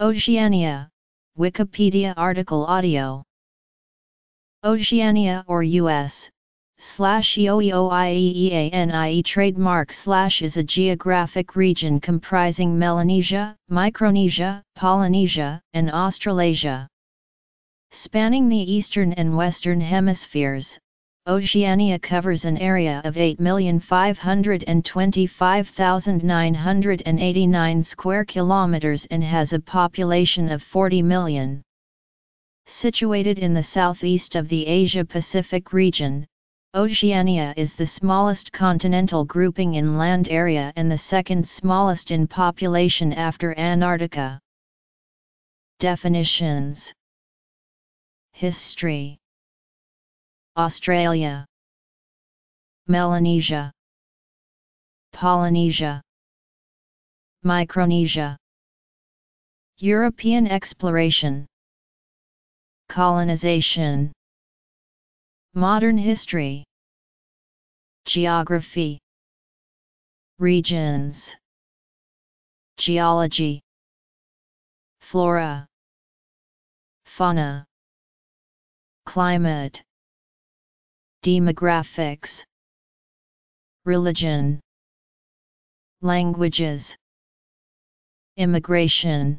Oceania, Wikipedia article audio. Oceania or U.S. /EOEOIEEANIE trademark / is a geographic region comprising Melanesia, Micronesia, Polynesia, and Australasia. Spanning the eastern and western hemispheres, Oceania covers an area of 8,525,989 square kilometers and has a population of 40 million. Situated in the southeast of the Asia-Pacific region, Oceania is the smallest continental grouping in land area and the second smallest in population after Antarctica. Definitions. History. Australia, Melanesia, Polynesia, Micronesia, European exploration, colonization, modern history, geography, regions, geology, flora, fauna, climate, demographics, religion, languages, immigration,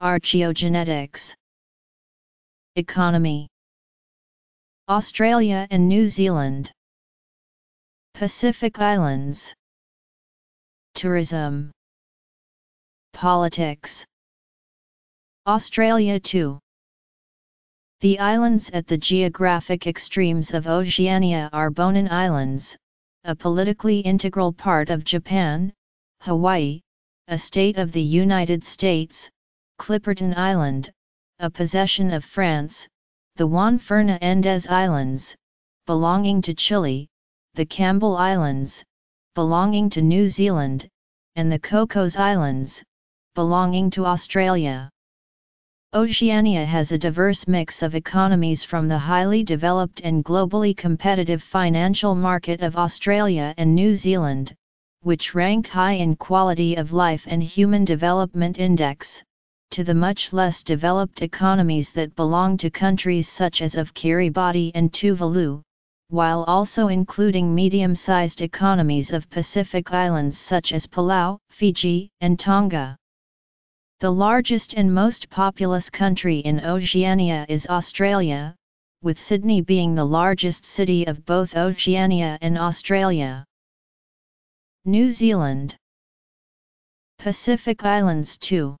archaeogenetics, economy. Australia and New Zealand, Pacific Islands, tourism, politics. Australia too. The islands at the geographic extremes of Oceania are Bonin Islands, a politically integral part of Japan, Hawaii, a state of the United States, Clipperton Island, a possession of France, the Juan Fernandez Islands, belonging to Chile, the Campbell Islands, belonging to New Zealand, and the Cocos Islands, belonging to Australia. Oceania has a diverse mix of economies from the highly developed and globally competitive financial market of Australia and New Zealand, which rank high in quality of life and human development index, to the much less developed economies that belong to countries such as of Kiribati and Tuvalu, while also including medium-sized economies of Pacific Islands such as Palau, Fiji, and Tonga. The largest and most populous country in Oceania is Australia, with Sydney being the largest city of both Oceania and Australia. New Zealand, Pacific Islands too.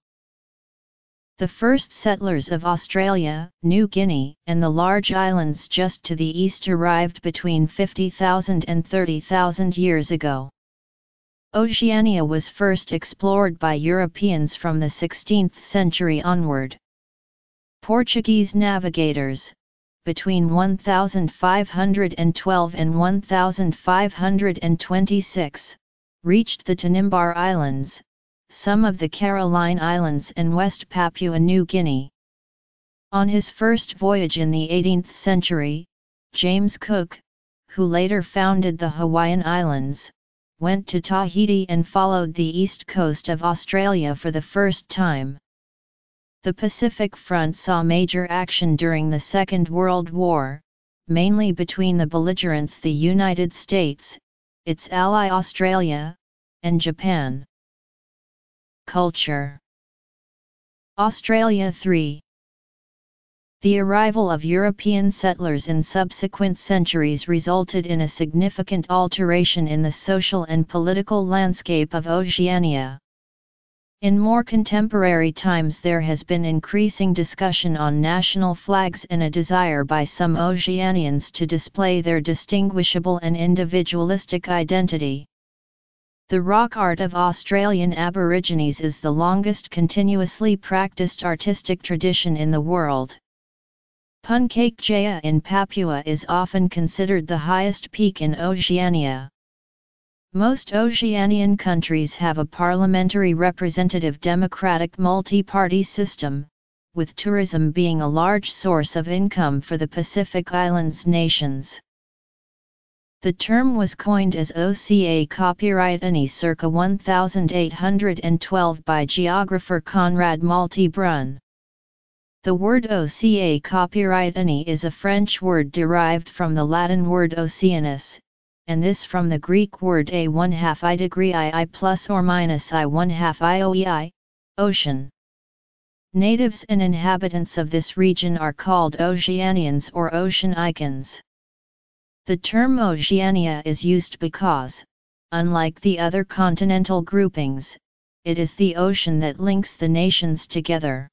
The first settlers of Australia, New Guinea, and the large islands just to the east arrived between 50,000 and 30,000 years ago. Oceania was first explored by Europeans from the 16th century onward. Portuguese navigators, between 1512 and 1526, reached the Tanimbar Islands, some of the Caroline Islands and West Papua New Guinea. On his first voyage in the 18th century, James Cook, who later founded the Hawaiian Islands, went to Tahiti and followed the east coast of Australia for the first time. The Pacific Front saw major action during the Second World War, mainly between the belligerents the United States, its ally Australia, and Japan. Culture. Australia 3. The arrival of European settlers in subsequent centuries resulted in a significant alteration in the social and political landscape of Oceania. In more contemporary times there has been increasing discussion on national flags and a desire by some Oceanians to display their distinguishable and individualistic identity. The rock art of Australian Aborigines is the longest continuously practiced artistic tradition in the world. Punkakjaya in Papua is often considered the highest peak in Oceania. Most Oceanian countries have a parliamentary representative democratic multi-party system, with tourism being a large source of income for the Pacific Islands nations. The term was coined as OCA copyright ANI circa 1812 by geographer Conrad Malte-Brun. The word OCA copyright ANI is a French word derived from the Latin word oceanus, and this from the Greek word a1/2 I degree II plus or minus I1/2 IOEI, ocean. Natives and inhabitants of this region are called Oceanians or Ocean Icons. The term Oceania is used because, unlike the other continental groupings, it is the ocean that links the nations together.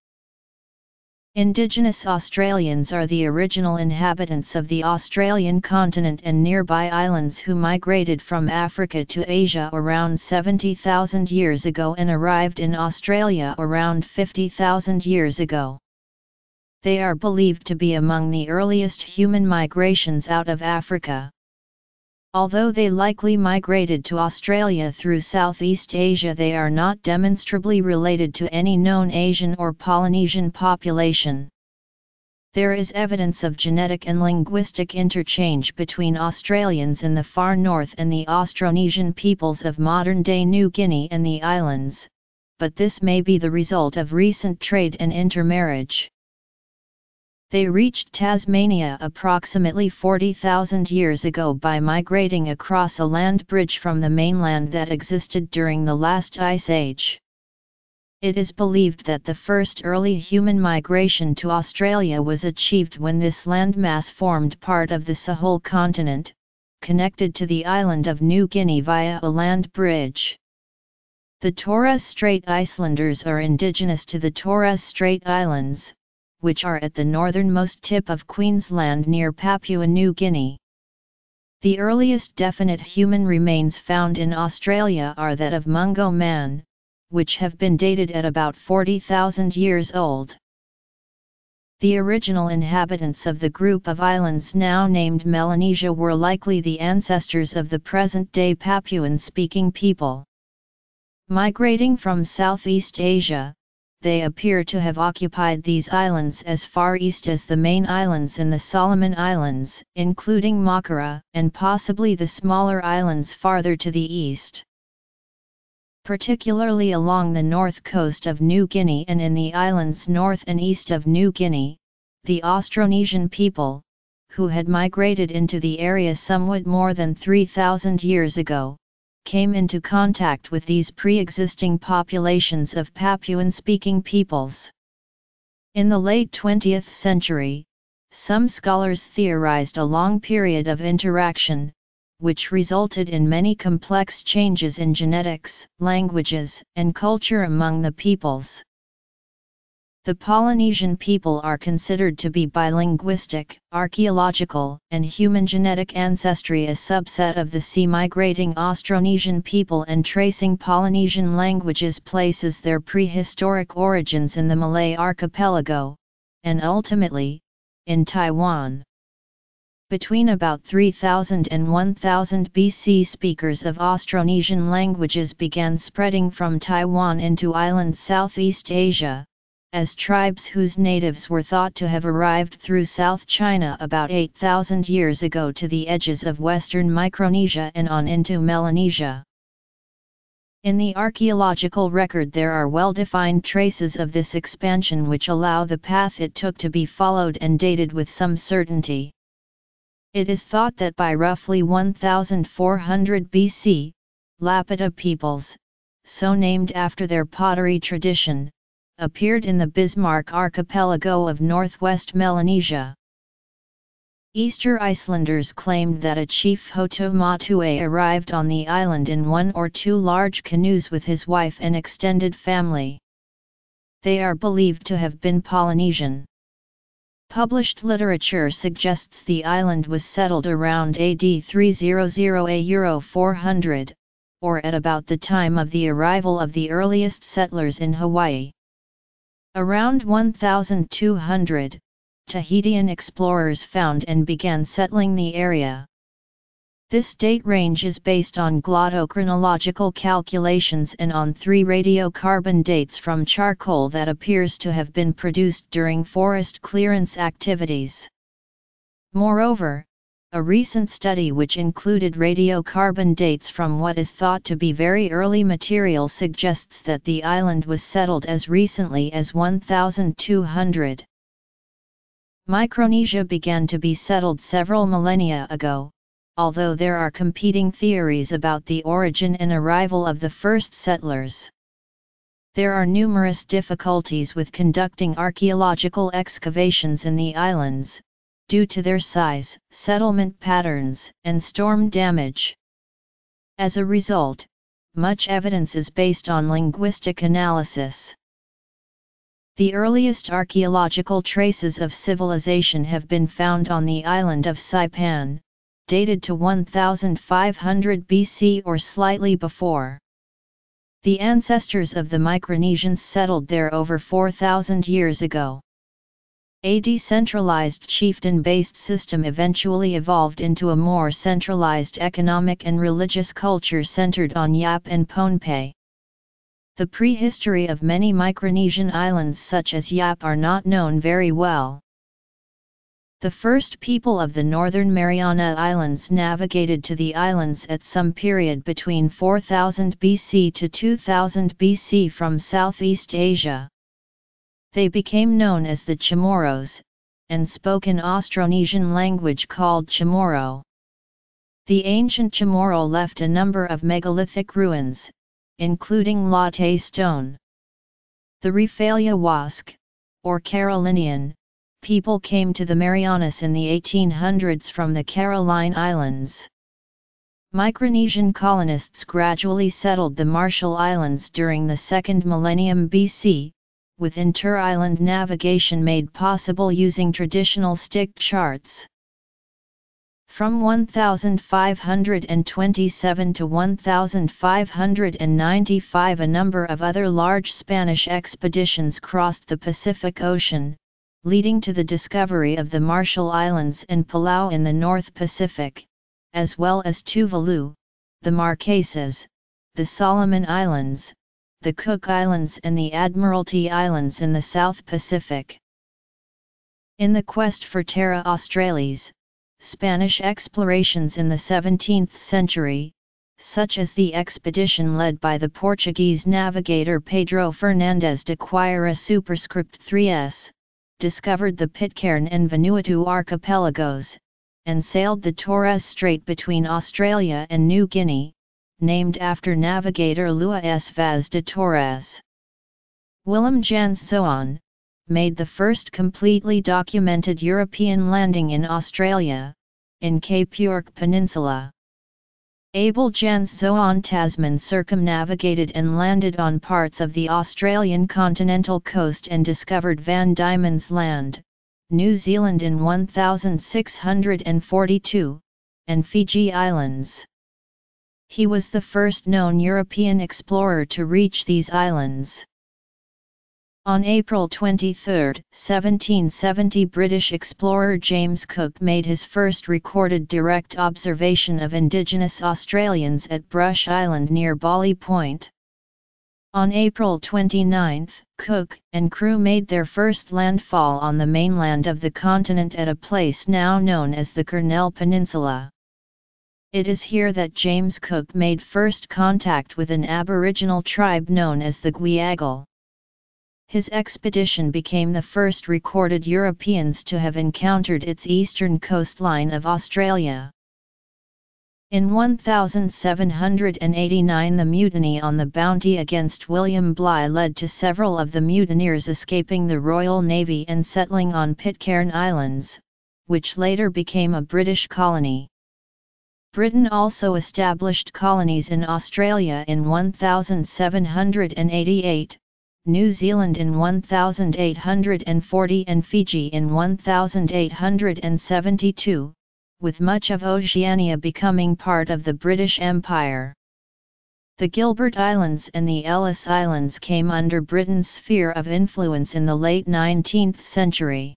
Indigenous Australians are the original inhabitants of the Australian continent and nearby islands who migrated from Africa to Asia around 70,000 years ago and arrived in Australia around 50,000 years ago. They are believed to be among the earliest human migrations out of Africa. Although they likely migrated to Australia through Southeast Asia, they are not demonstrably related to any known Asian or Polynesian population. There is evidence of genetic and linguistic interchange between Australians in the far north and the Austronesian peoples of modern-day New Guinea and the islands, but this may be the result of recent trade and intermarriage. They reached Tasmania approximately 40,000 years ago by migrating across a land bridge from the mainland that existed during the last ice age. It is believed that the first early human migration to Australia was achieved when this landmass formed part of the Sahel continent, connected to the island of New Guinea via a land bridge. The Torres Strait Islanders are indigenous to the Torres Strait Islands, which are at the northernmost tip of Queensland near Papua New Guinea. The earliest definite human remains found in Australia are that of Mungo Man, which have been dated at about 40,000 years old. The original inhabitants of the group of islands now named Melanesia were likely the ancestors of the present-day Papuan-speaking people. Migrating from Southeast Asia, they appear to have occupied these islands as far east as the main islands in the Solomon Islands, including Makira, and possibly the smaller islands farther to the east. Particularly along the north coast of New Guinea and in the islands north and east of New Guinea, the Austronesian people, who had migrated into the area somewhat more than 3,000 years ago, came into contact with these pre-existing populations of Papuan-speaking peoples. In the late 20th century, some scholars theorized a long period of interaction, which resulted in many complex changes in genetics, languages, and culture among the peoples. The Polynesian people are considered to be bilinguistic, archaeological, and human genetic ancestry, a subset of the sea-migrating Austronesian people, and tracing Polynesian languages places their prehistoric origins in the Malay archipelago, and ultimately, in Taiwan. Between about 3000 and 1000 BC, speakers of Austronesian languages began spreading from Taiwan into island Southeast Asia, as tribes whose natives were thought to have arrived through South China about 8,000 years ago to the edges of western Micronesia and on into Melanesia. In the archaeological record there are well-defined traces of this expansion which allow the path it took to be followed and dated with some certainty. It is thought that by roughly 1400 BC, Lapita peoples, so named after their pottery tradition, appeared in the Bismarck archipelago of northwest Melanesia. Easter Icelanders claimed that a chief Hotu Matu'a arrived on the island in one or two large canoes with his wife and extended family. They are believed to have been Polynesian. Published literature suggests the island was settled around AD 300–400, or at about the time of the arrival of the earliest settlers in Hawaii. Around 1200, Tahitian explorers found and began settling the area. This date range is based on glottochronological calculations and on 3 radiocarbon dates from charcoal that appears to have been produced during forest clearance activities. Moreover, A recent study which included radiocarbon dates from what is thought to be very early material suggests that the island was settled as recently as 1200. Micronesia began to be settled several millennia ago, although there are competing theories about the origin and arrival of the first settlers. There are numerous difficulties with conducting archaeological excavations in the islands, due to their size, settlement patterns, and storm damage. As a result, much evidence is based on linguistic analysis. The earliest archaeological traces of civilization have been found on the island of Saipan, dated to 1500 BC or slightly before. The ancestors of the Micronesians settled there over 4,000 years ago. A decentralized chieftain-based system eventually evolved into a more centralized economic and religious culture centered on Yap and Pohnpei. The prehistory of many Micronesian islands such as Yap are not known very well. The first people of the Northern Mariana Islands navigated to the islands at some period between 4000 BC to 2000 BC from Southeast Asia. They became known as the Chamorros, and spoke an Austronesian language called Chamorro. The ancient Chamorro left a number of megalithic ruins, including Latte Stone. The Refaluwasch, or Carolinian, people came to the Marianas in the 1800s from the Caroline Islands. Micronesian colonists gradually settled the Marshall Islands during the second millennium BC, with inter-island navigation made possible using traditional stick charts. From 1527 to 1595, a number of other large Spanish expeditions crossed the Pacific Ocean, leading to the discovery of the Marshall Islands and Palau in the North Pacific, as well as Tuvalu, the Marquesas, the Solomon Islands, the Cook Islands and the Admiralty Islands in the South Pacific. In the quest for Terra Australis, Spanish explorations in the 17th century, such as the expedition led by the Portuguese navigator Pedro Fernandes de Quira superscript 3S, discovered the Pitcairn and Vanuatu archipelagos, and sailed the Torres Strait between Australia and New Guinea, named after navigator Lua S. Vaz de Torres. Willem Janszoon made the first completely documented European landing in Australia, in Cape York Peninsula. Abel Janszoon Tasman circumnavigated and landed on parts of the Australian continental coast and discovered Van Diemen's Land, New Zealand in 1642, and Fiji Islands. He was the first known European explorer to reach these islands. On April 23, 1770, British explorer James Cook made his first recorded direct observation of indigenous Australians at Brush Island near Bali Point. On April 29, Cook and crew made their first landfall on the mainland of the continent at a place now known as the Kurnell Peninsula. It is here that James Cook made first contact with an Aboriginal tribe known as the Gweagal. His expedition became the first recorded Europeans to have encountered its eastern coastline of Australia. In 1789, the mutiny on the Bounty against William Bligh led to several of the mutineers escaping the Royal Navy and settling on Pitcairn Islands, which later became a British colony. Britain also established colonies in Australia in 1788, New Zealand in 1840 and Fiji in 1872, with much of Oceania becoming part of the British Empire. The Gilbert Islands and the Ellis Islands came under Britain's sphere of influence in the late 19th century.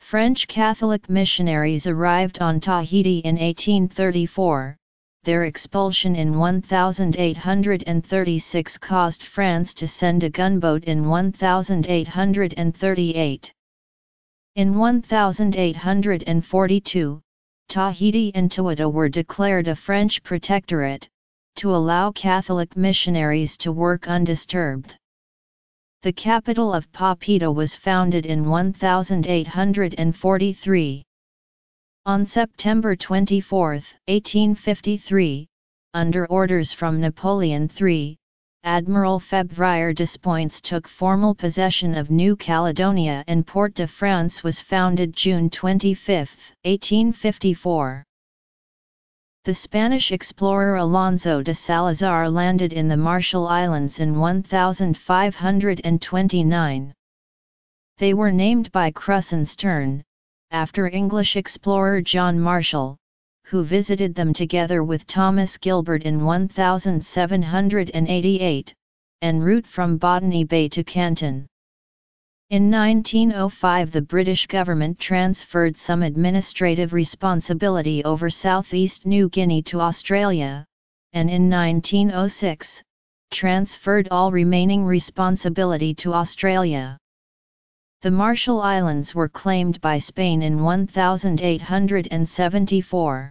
French Catholic missionaries arrived on Tahiti in 1834. Their expulsion in 1836 caused France to send a gunboat in 1838. In 1842, Tahiti and Tuata were declared a French protectorate, to allow Catholic missionaries to work undisturbed. The capital of Papita was founded in 1843. On September 24, 1853, under orders from Napoleon III, Admiral Febvrier Despointes took formal possession of New Caledonia and Port-de-France was founded June 25, 1854. The Spanish explorer Alonso de Salazar landed in the Marshall Islands in 1529. They were named by Krusenstern, after English explorer John Marshall, who visited them together with Thomas Gilbert in 1788, en route from Botany Bay to Canton. In 1905 the British government transferred some administrative responsibility over Southeast New Guinea to Australia, and in 1906, transferred all remaining responsibility to Australia. The Marshall Islands were claimed by Spain in 1874.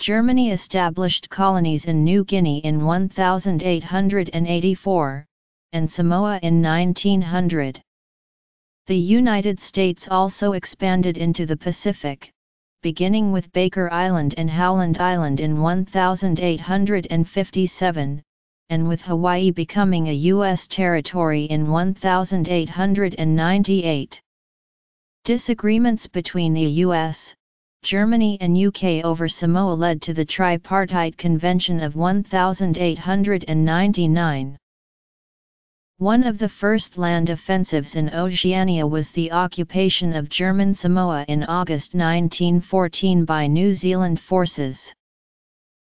Germany established colonies in New Guinea in 1884, and Samoa in 1900. The United States also expanded into the Pacific, beginning with Baker Island and Howland Island in 1857, and with Hawaii becoming a U.S. territory in 1898. Disagreements between the U.S., Germany and UK over Samoa led to the Tripartite Convention of 1899. One of the first land offensives in Oceania was the occupation of German Samoa in August 1914 by New Zealand forces.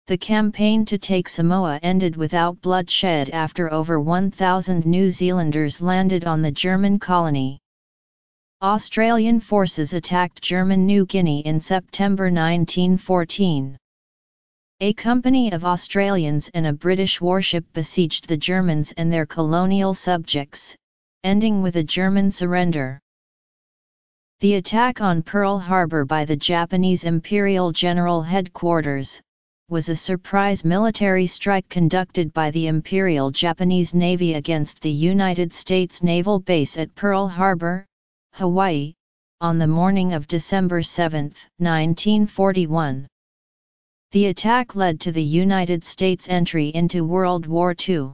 The campaign to take Samoa ended without bloodshed after over 1,000 New Zealanders landed on the German colony. Australian forces attacked German New Guinea in September 1914. A company of Australians and a British warship besieged the Germans and their colonial subjects, ending with a German surrender. The attack on Pearl Harbor by the Japanese Imperial General Headquarters was a surprise military strike conducted by the Imperial Japanese Navy against the United States naval base at Pearl Harbor, Hawaii, on the morning of December 7, 1941. The attack led to the United States' entry into World War II.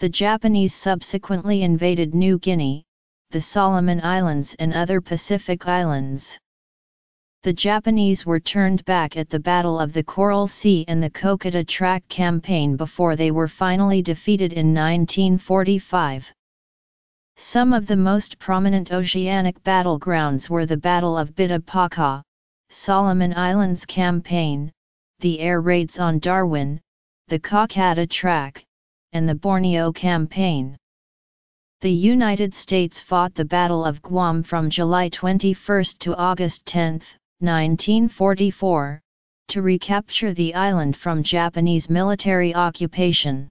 The Japanese subsequently invaded New Guinea, the Solomon Islands and other Pacific islands. The Japanese were turned back at the Battle of the Coral Sea and the Kokoda Track Campaign before they were finally defeated in 1945. Some of the most prominent oceanic battlegrounds were the Battle of Bita Paka, Solomon Islands Campaign, the air raids on Darwin, the Kokoda Track, and the Borneo Campaign. The United States fought the Battle of Guam from July 21 to August 10, 1944, to recapture the island from Japanese military occupation.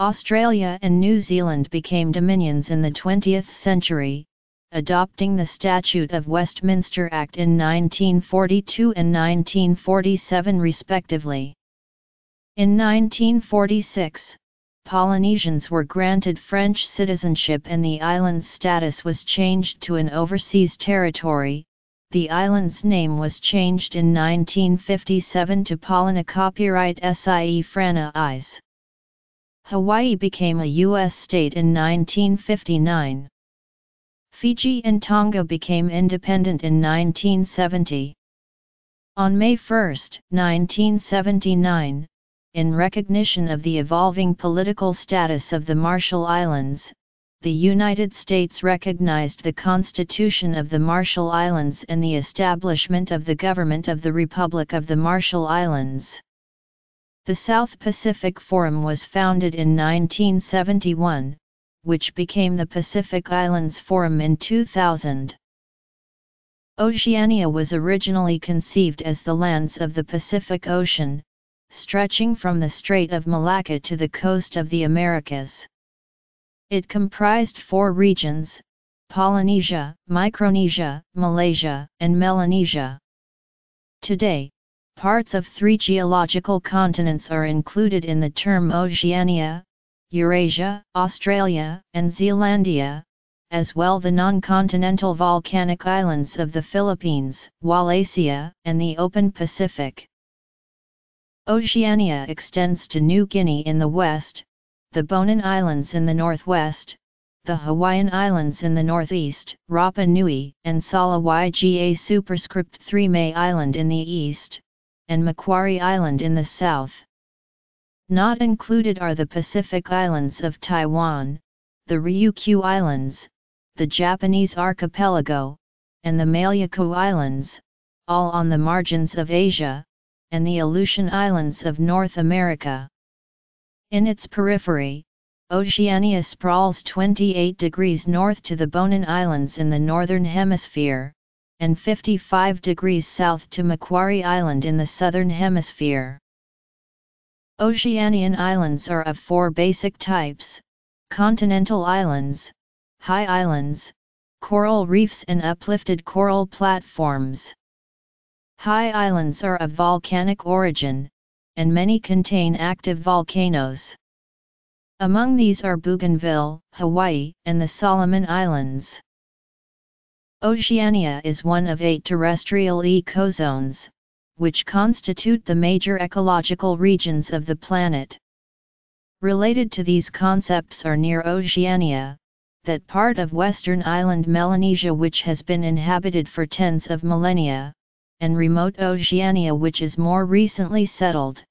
Australia and New Zealand became dominions in the 20th century, adopting the Statute of Westminster Act in 1942 and 1947 respectively. In 1946, Polynesians were granted French citizenship and the island's status was changed to an overseas territory. The island's name was changed in 1957 to Polana Copyright Sie Frana Is. Hawaii became a U.S. state in 1959. Fiji and Tonga became independent in 1970. On May 1, 1979, in recognition of the evolving political status of the Marshall Islands, the United States recognized the Constitution of the Marshall Islands and the establishment of the Government of the Republic of the Marshall Islands. The South Pacific Forum was founded in 1971, which became the Pacific Islands Forum in 2000. Oceania was originally conceived as the lands of the Pacific Ocean, stretching from the Strait of Malacca to the coast of the Americas. It comprised four regions: Polynesia, Micronesia, Malaysia, and Melanesia. Today, parts of three geological continents are included in the term Oceania, Eurasia, Australia, and Zealandia, as well the non-continental volcanic islands of the Philippines, Wallacea, and the open Pacific. Oceania extends to New Guinea in the west, the Bonin Islands in the northwest, the Hawaiian Islands in the northeast, Rapa Nui and Sala Yga superscript 3 May Island in the east, and Macquarie Island in the south. Not included are the Pacific Islands of Taiwan, the Ryukyu Islands, the Japanese archipelago, and the Maliakaua Islands, all on the margins of Asia, and the Aleutian Islands of North America. In its periphery, Oceania sprawls 28 degrees north to the Bonin Islands in the northern hemisphere, and 55 degrees south to Macquarie Island in the southern hemisphere. Oceanian islands are of four basic types: continental islands, high islands, coral reefs and uplifted coral platforms. High islands are of volcanic origin, and many contain active volcanoes. Among these are Bougainville, Hawaii, and the Solomon Islands. Oceania is one of 8 terrestrial ecozones, which constitute the major ecological regions of the planet. Related to these concepts are near Oceania, that part of Western Island Melanesia which has been inhabited for tens of millennia, and remote Oceania which is more recently settled.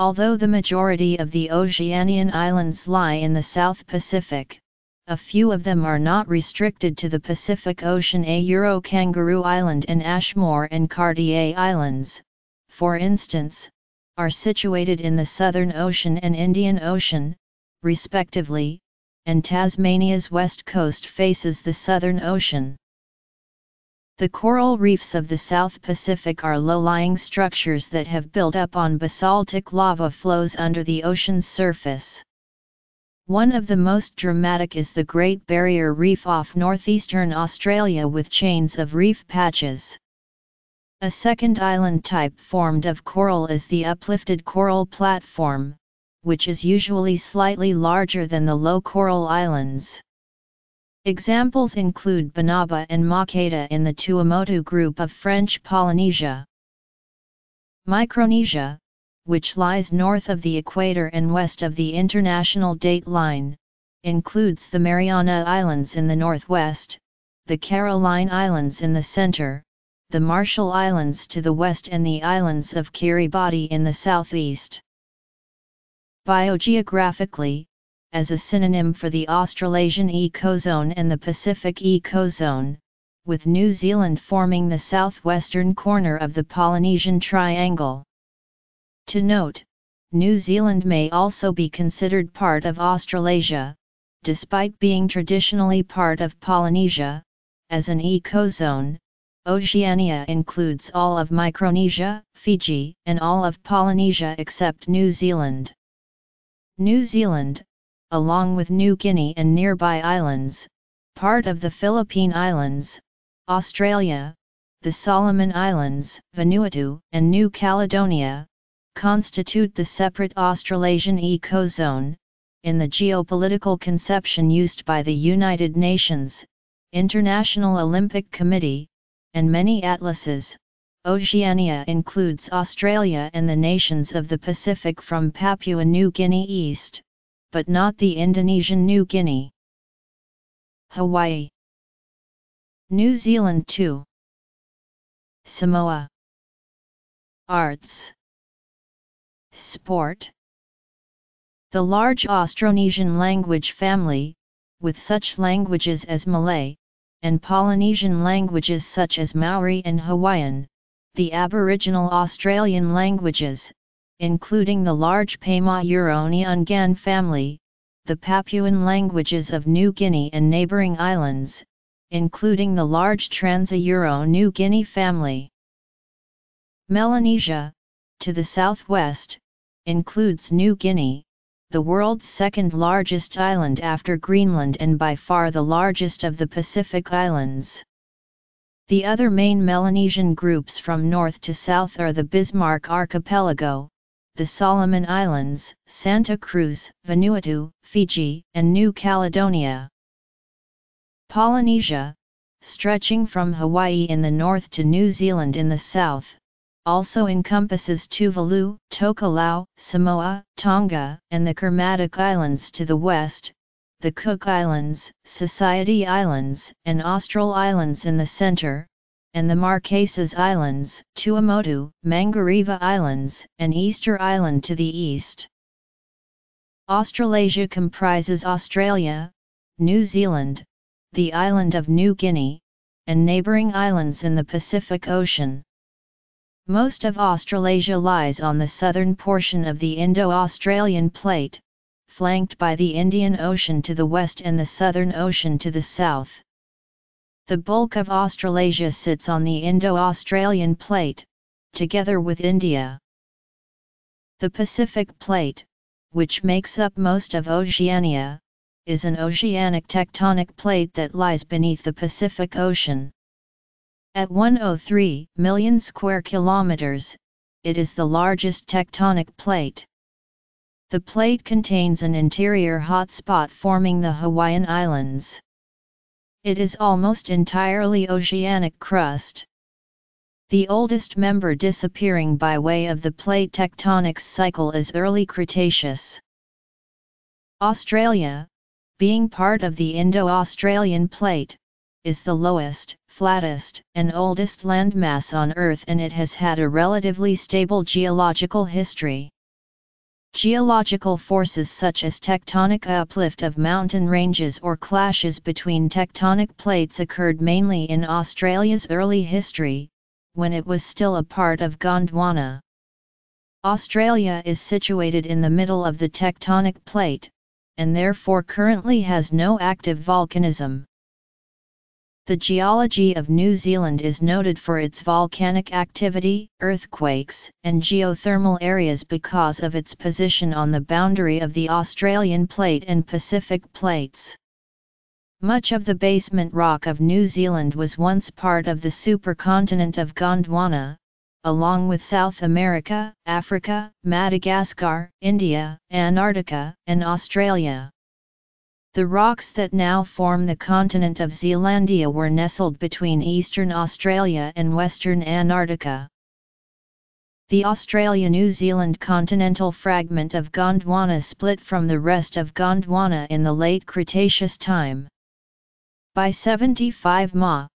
Although the majority of the Oceanian islands lie in the South Pacific, a few of them are not restricted to the Pacific Ocean. Euro Kangaroo Island and Ashmore and Cartier Islands, for instance, are situated in the Southern Ocean and Indian Ocean, respectively, and Tasmania's west coast faces the Southern Ocean. The coral reefs of the South Pacific are low-lying structures that have built up on basaltic lava flows under the ocean's surface. One of the most dramatic is the Great Barrier Reef off northeastern Australia with chains of reef patches. A second island type formed of coral is the uplifted coral platform, which is usually slightly larger than the low coral islands. Examples include Banaba and Makita in the Tuamotu group of French Polynesia. Micronesia, which lies north of the equator and west of the international date line, includes the Mariana Islands in the northwest, the Caroline Islands in the center, the Marshall Islands to the west and the islands of Kiribati in the southeast. Biogeographically, as a synonym for the Australasian ecozone and the Pacific ecozone, with New Zealand forming the southwestern corner of the Polynesian Triangle. To note, New Zealand may also be considered part of Australasia, despite being traditionally part of Polynesia. As an ecozone, Oceania includes all of Micronesia, Fiji, and all of Polynesia except New Zealand. New Zealand, along with New Guinea and nearby islands, part of the Philippine Islands, Australia, the Solomon Islands, Vanuatu, and New Caledonia, constitute the separate Australasian ecozone, in the geopolitical conception used by the United Nations, International Olympic Committee, and many atlases. Oceania includes Australia and the nations of the Pacific from Papua New Guinea east, but not the Indonesian New Guinea. Hawaii, New Zealand too. Samoa. Arts, sport. The large Austronesian language family, with such languages as Malay, and Polynesian languages such as Maori and Hawaiian, the Aboriginal Australian languages, including the large Pama-Euro-Neungan family, the Papuan languages of New Guinea and neighbouring islands, including the large Trans-Euro-New Guinea family. Melanesia, to the southwest, includes New Guinea, the world's second largest island after Greenland and by far the largest of the Pacific Islands. The other main Melanesian groups from north to south are the Bismarck Archipelago, the Solomon Islands, Santa Cruz, Vanuatu, Fiji, and New Caledonia. Polynesia, stretching from Hawaii in the north to New Zealand in the south, also encompasses Tuvalu, Tokelau, Samoa, Tonga, and the Kermadec Islands to the west, the Cook Islands, Society Islands, and Austral Islands in the center, and the Marquesas Islands, Tuamotu, Mangareva Islands, and Easter Island to the east. Australasia comprises Australia, New Zealand, the island of New Guinea, and neighbouring islands in the Pacific Ocean. Most of Australasia lies on the southern portion of the Indo-Australian plate, flanked by the Indian Ocean to the west and the Southern Ocean to the south. The bulk of Australasia sits on the Indo-Australian plate, together with India. The Pacific plate, which makes up most of Oceania, is an oceanic tectonic plate that lies beneath the Pacific Ocean. At 103 million square kilometers, it is the largest tectonic plate. The plate contains an interior hotspot forming the Hawaiian Islands. It is almost entirely oceanic crust. The oldest member disappearing by way of the plate tectonics cycle is early Cretaceous. Australia, being part of the Indo-Australian plate, is the lowest, flattest, and oldest landmass on Earth, and it has had a relatively stable geological history. Geological forces such as tectonic uplift of mountain ranges or clashes between tectonic plates occurred mainly in Australia's early history, when it was still a part of Gondwana. Australia is situated in the middle of the tectonic plate, and therefore currently has no active volcanism. The geology of New Zealand is noted for its volcanic activity, earthquakes, and geothermal areas because of its position on the boundary of the Australian plate and Pacific plates. Much of the basement rock of New Zealand was once part of the supercontinent of Gondwana, along with South America, Africa, Madagascar, India, Antarctica, and Australia. The rocks that now form the continent of Zealandia were nestled between eastern Australia and western Antarctica. The Australia-New Zealand continental fragment of Gondwana split from the rest of Gondwana in the late Cretaceous time. By 75 Ma,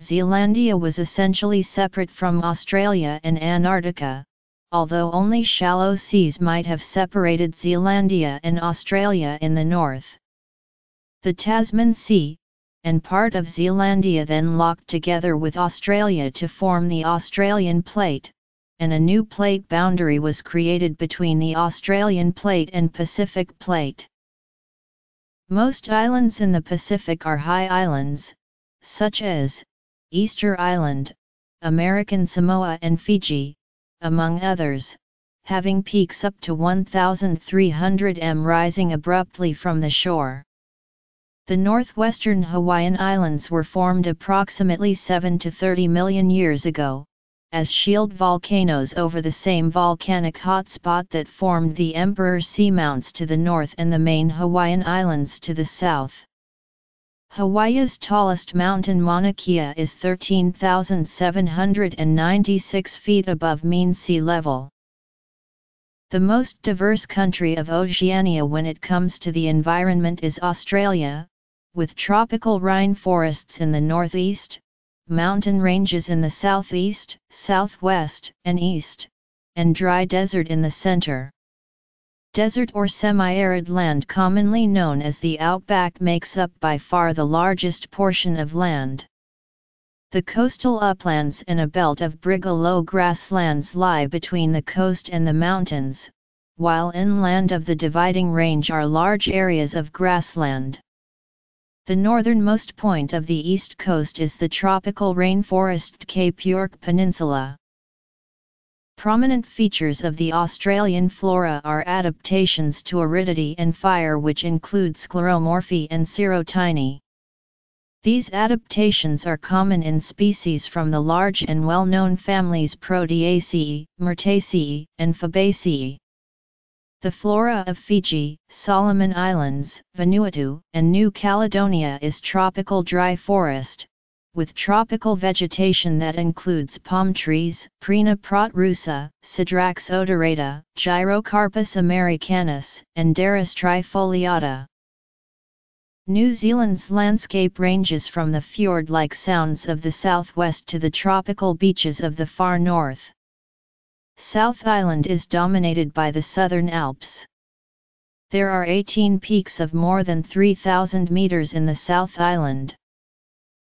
Zealandia was essentially separate from Australia and Antarctica, although only shallow seas might have separated Zealandia and Australia in the north. The Tasman Sea, and part of Zealandia then locked together with Australia to form the Australian plate, and a new plate boundary was created between the Australian plate and Pacific plate. Most islands in the Pacific are high islands, such as Easter Island, American Samoa and Fiji, among others, having peaks up to 1,300 m rising abruptly from the shore. The northwestern Hawaiian Islands were formed approximately 7 to 30 million years ago, as shield volcanoes over the same volcanic hotspot that formed the Emperor Seamounts to the north and the main Hawaiian Islands to the south. Hawaii's tallest mountain, Mauna Kea, is 13,796 feet above mean sea level. The most diverse country of Oceania when it comes to the environment is Australia, with tropical rainforests in the northeast, mountain ranges in the southeast, southwest, and east, and dry desert in the center. Desert or semi-arid land, commonly known as the outback, makes up by far the largest portion of land. The coastal uplands and a belt of brigalow grasslands lie between the coast and the mountains, while inland of the dividing range are large areas of grassland. The northernmost point of the east coast is the tropical rainforest Cape York Peninsula. Prominent features of the Australian flora are adaptations to aridity and fire, which include scleromorphy and serotiny. These adaptations are common in species from the large and well-known families Proteaceae, Myrtaceae, and Fabaceae. The flora of Fiji, Solomon Islands, Vanuatu, and New Caledonia is tropical dry forest, with tropical vegetation that includes palm trees, Prina protrusa, Cedrax odorata, Gyrocarpus americanus, and Daris trifoliata. New Zealand's landscape ranges from the fjord-like sounds of the southwest to the tropical beaches of the far north. South Island is dominated by the Southern Alps. There are 18 peaks of more than 3,000 meters in the South Island.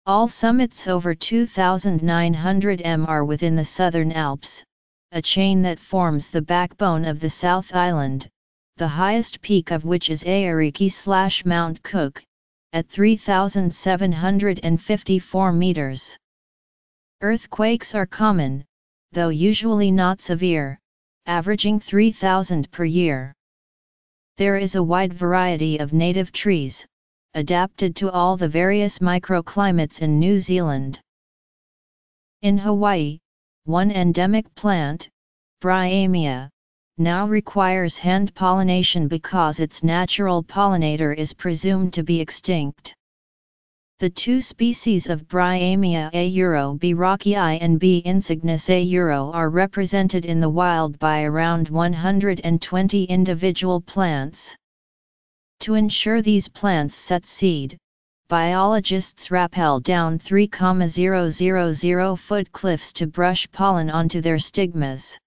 All summits over 2,900 m are within the Southern Alps, a chain that forms the backbone of the South Island, the highest peak of which is Airiki/Mount Cook, at 3,754 meters. Earthquakes are common, though usually not severe, averaging 3,000 per year. There is a wide variety of native trees, adapted to all the various microclimates in New Zealand. In Hawaii, one endemic plant, Brighamia, now requires hand pollination because its natural pollinator is presumed to be extinct. The two species of Brighamia auro B. rockii and B. insignis auro are represented in the wild by around 120 individual plants. To ensure these plants set seed, biologists rappel down 3,000-foot cliffs to brush pollen onto their stigmas.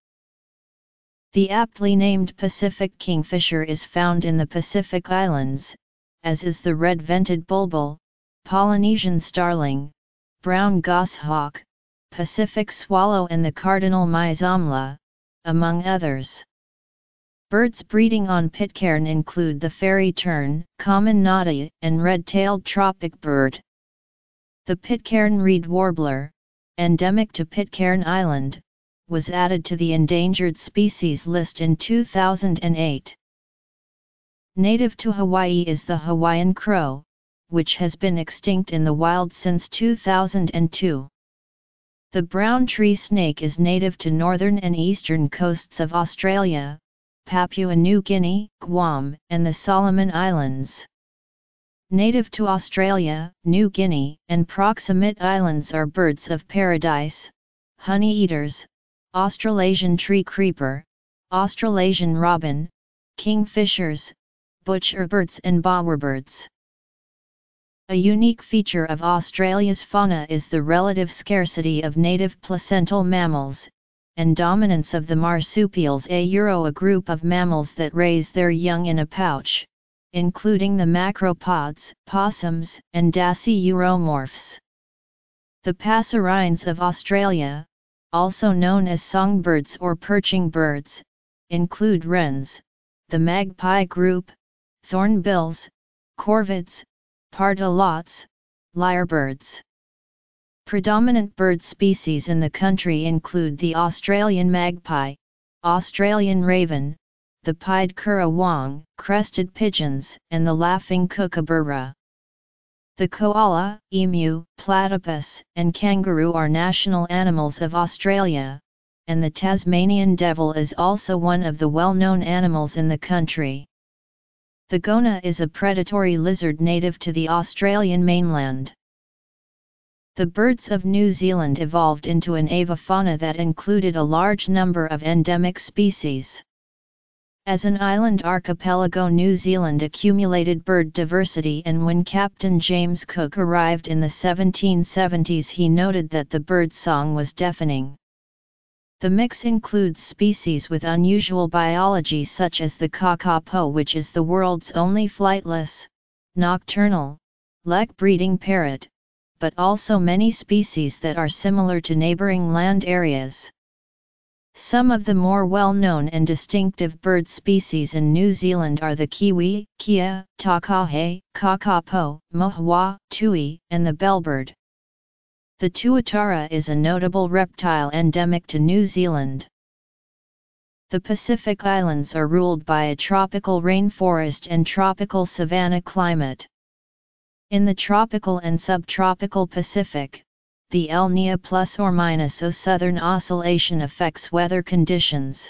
The aptly named Pacific kingfisher is found in the Pacific Islands, as is the red-vented bulbul, Polynesian starling, brown goshawk, Pacific swallow and the cardinal Myzomla, among others. Birds breeding on pitcairn include the fairy tern, common noddy, and red-tailed tropic bird. The pitcairn reed warbler, endemic to Pitcairn Island, was added to the endangered species list in 2008. Native to Hawaii is the Hawaiian crow, which has been extinct in the wild since 2002. The brown tree snake is native to northern and eastern coasts of Australia, Papua New Guinea, Guam, and the Solomon Islands. Native to Australia, New Guinea, and proximate islands are birds of paradise, honeyeaters, Australasian tree creeper, Australasian robin, kingfishers, butcherbirds and bowerbirds. A unique feature of Australia's fauna is the relative scarcity of native placental mammals, and dominance of the marsupials a group of mammals that raise their young in a pouch, including the macropods, possums, and dasyuromorphs. The passerines of Australia, also known as songbirds or perching birds, include wrens, the magpie group, thornbills, corvids, pardalots, lyrebirds. Predominant bird species in the country include the Australian magpie, Australian raven, the pied currawong, crested pigeons, and the laughing kookaburra. The koala, emu, platypus, and kangaroo are national animals of Australia, and the Tasmanian devil is also one of the well-known animals in the country. The gona is a predatory lizard native to the Australian mainland. The birds of New Zealand evolved into an avifauna that included a large number of endemic species. As an island archipelago, New Zealand accumulated bird diversity, and when Captain James Cook arrived in the 1770s, he noted that the bird song was deafening. The mix includes species with unusual biology such as the kakapo, which is the world's only flightless, nocturnal, lek-breeding parrot, but also many species that are similar to neighboring land areas. Some of the more well-known and distinctive bird species in New Zealand are the kiwi, kea, takahe, kakapo, mohwa, tui, and the bellbird. The tuatara is a notable reptile endemic to New Zealand. The Pacific Islands are ruled by a tropical rainforest and tropical savanna climate. In the tropical and subtropical Pacific, the El Niño ± southern oscillation affects weather conditions.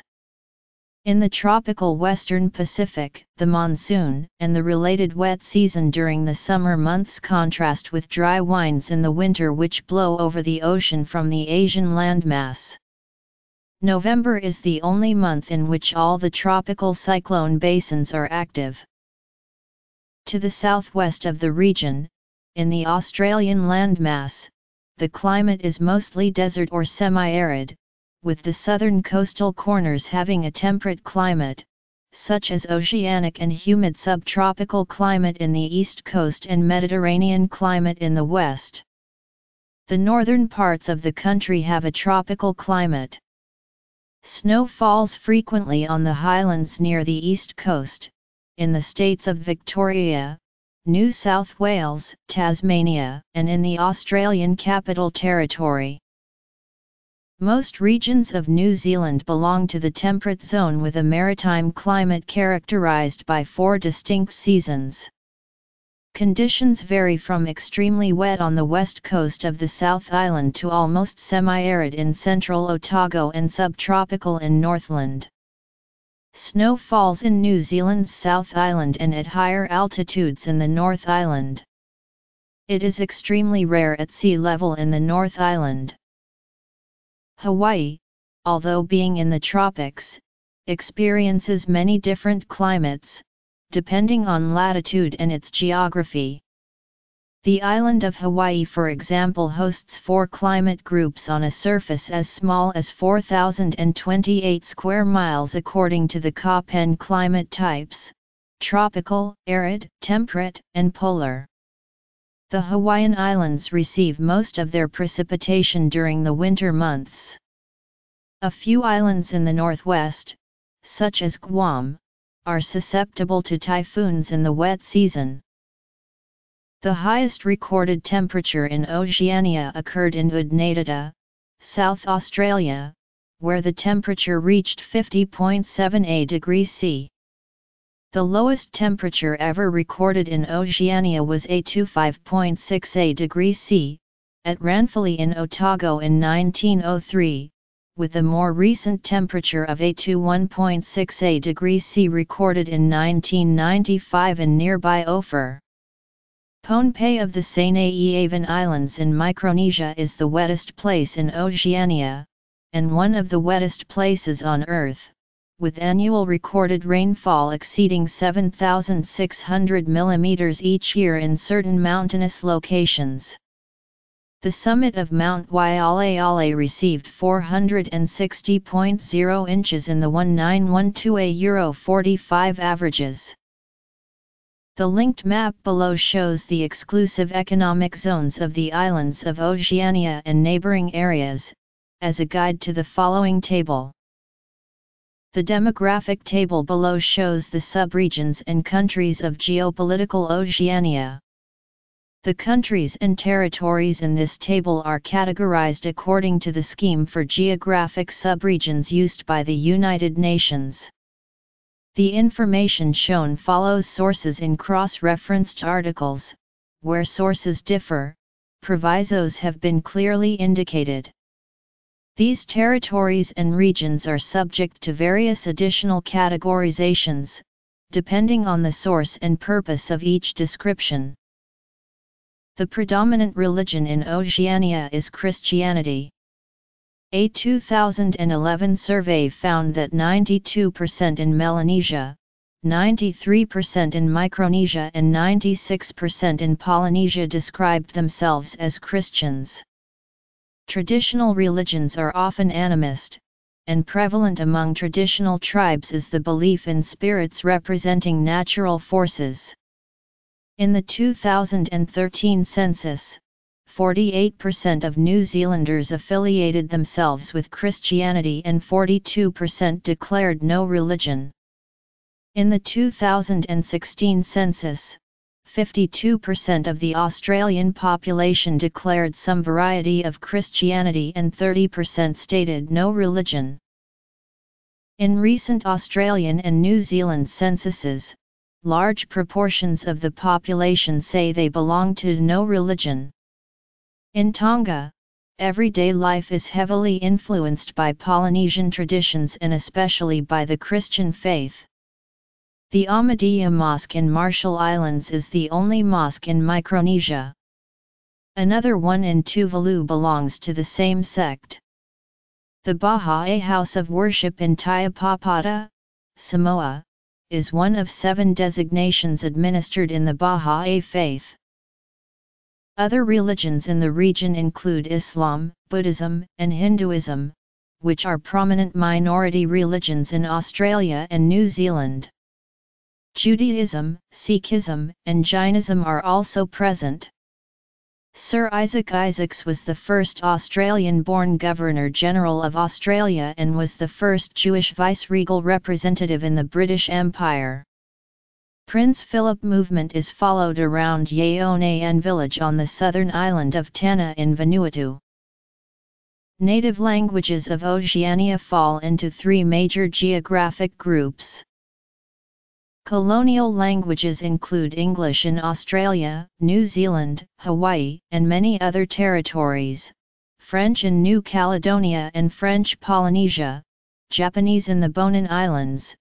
In the tropical western Pacific, the monsoon and the related wet season during the summer months contrast with dry winds in the winter which blow over the ocean from the Asian landmass. November is the only month in which all the tropical cyclone basins are active. To the southwest of the region, in the Australian landmass, the climate is mostly desert or semi-arid, with the southern coastal corners having a temperate climate, such as oceanic and humid subtropical climate in the east coast and Mediterranean climate in the west. The northern parts of the country have a tropical climate. Snow falls frequently on the highlands near the east coast, in the states of Victoria, New South Wales, Tasmania, and in the Australian Capital Territory. Most regions of New Zealand belong to the temperate zone with a maritime climate characterized by four distinct seasons. Conditions vary from extremely wet on the west coast of the South Island to almost semi-arid in central Otago and subtropical in Northland. Snow falls in New Zealand's South Island and at higher altitudes in the North Island. It is extremely rare at sea level in the North Island. Hawaii, although being in the tropics, experiences many different climates, depending on latitude and its geography. The island of Hawaii, for example, hosts four climate groups on a surface as small as 4,028 square miles according to the Köppen climate types: tropical, arid, temperate, and polar. The Hawaiian Islands receive most of their precipitation during the winter months. A few islands in the northwest, such as Guam, are susceptible to typhoons in the wet season. The highest recorded temperature in Oceania occurred in Udnadatta, South Australia, where the temperature reached 50.78 degrees C. The lowest temperature ever recorded in Oceania was 825.68 degrees C, at Ranfurly in Otago in 1903, with the more recent temperature of 821.68 degrees C recorded in 1995 in nearby Ophir. Pohnpei of the Saint-Eavan Islands in Micronesia is the wettest place in Oceania, and one of the wettest places on Earth, with annual recorded rainfall exceeding 7,600 mm each year in certain mountainous locations. The summit of Mount Waialaealae received 460.0 inches in the 1912 Euro 45 averages. The linked map below shows the exclusive economic zones of the islands of Oceania and neighboring areas, as a guide to the following table. The demographic table below shows the subregions and countries of geopolitical Oceania. The countries and territories in this table are categorized according to the scheme for geographic subregions used by the United Nations. The information shown follows sources in cross-referenced articles, where sources differ, provisos have been clearly indicated. These territories and regions are subject to various additional categorizations, depending on the source and purpose of each description. The predominant religion in Oceania is Christianity. A 2011 survey found that 92% in Melanesia, 93% in Micronesia and 96% in Polynesia described themselves as Christians. Traditional religions are often animist, and prevalent among traditional tribes is the belief in spirits representing natural forces. In the 2013 census, 48% of New Zealanders affiliated themselves with Christianity and 42% declared no religion. In the 2016 census, 52% of the Australian population declared some variety of Christianity and 30% stated no religion. In recent Australian and New Zealand censuses, large proportions of the population say they belong to no religion. In Tonga, everyday life is heavily influenced by Polynesian traditions and especially by the Christian faith. The Ahmadiyya Mosque in Marshall Islands is the only mosque in Micronesia. Another one in Tuvalu belongs to the same sect. The Baha'i House of Worship in Taiapapata, Samoa, is one of 7 designations administered in the Baha'i faith. Other religions in the region include Islam, Buddhism, and Hinduism, which are prominent minority religions in Australia and New Zealand. Judaism, Sikhism, and Jainism are also present. Sir Isaac Isaacs was the first Australian-born Governor-General of Australia and was the first Jewish viceregal representative in the British Empire. Prince Philip movement is followed around Yeonean village on the southern island of Tanna in Vanuatu. Native languages of Oceania fall into 3 major geographic groups. Colonial languages include English in Australia, New Zealand, Hawaii, and many other territories, French in New Caledonia and French Polynesia, Japanese in the Bonin Islands,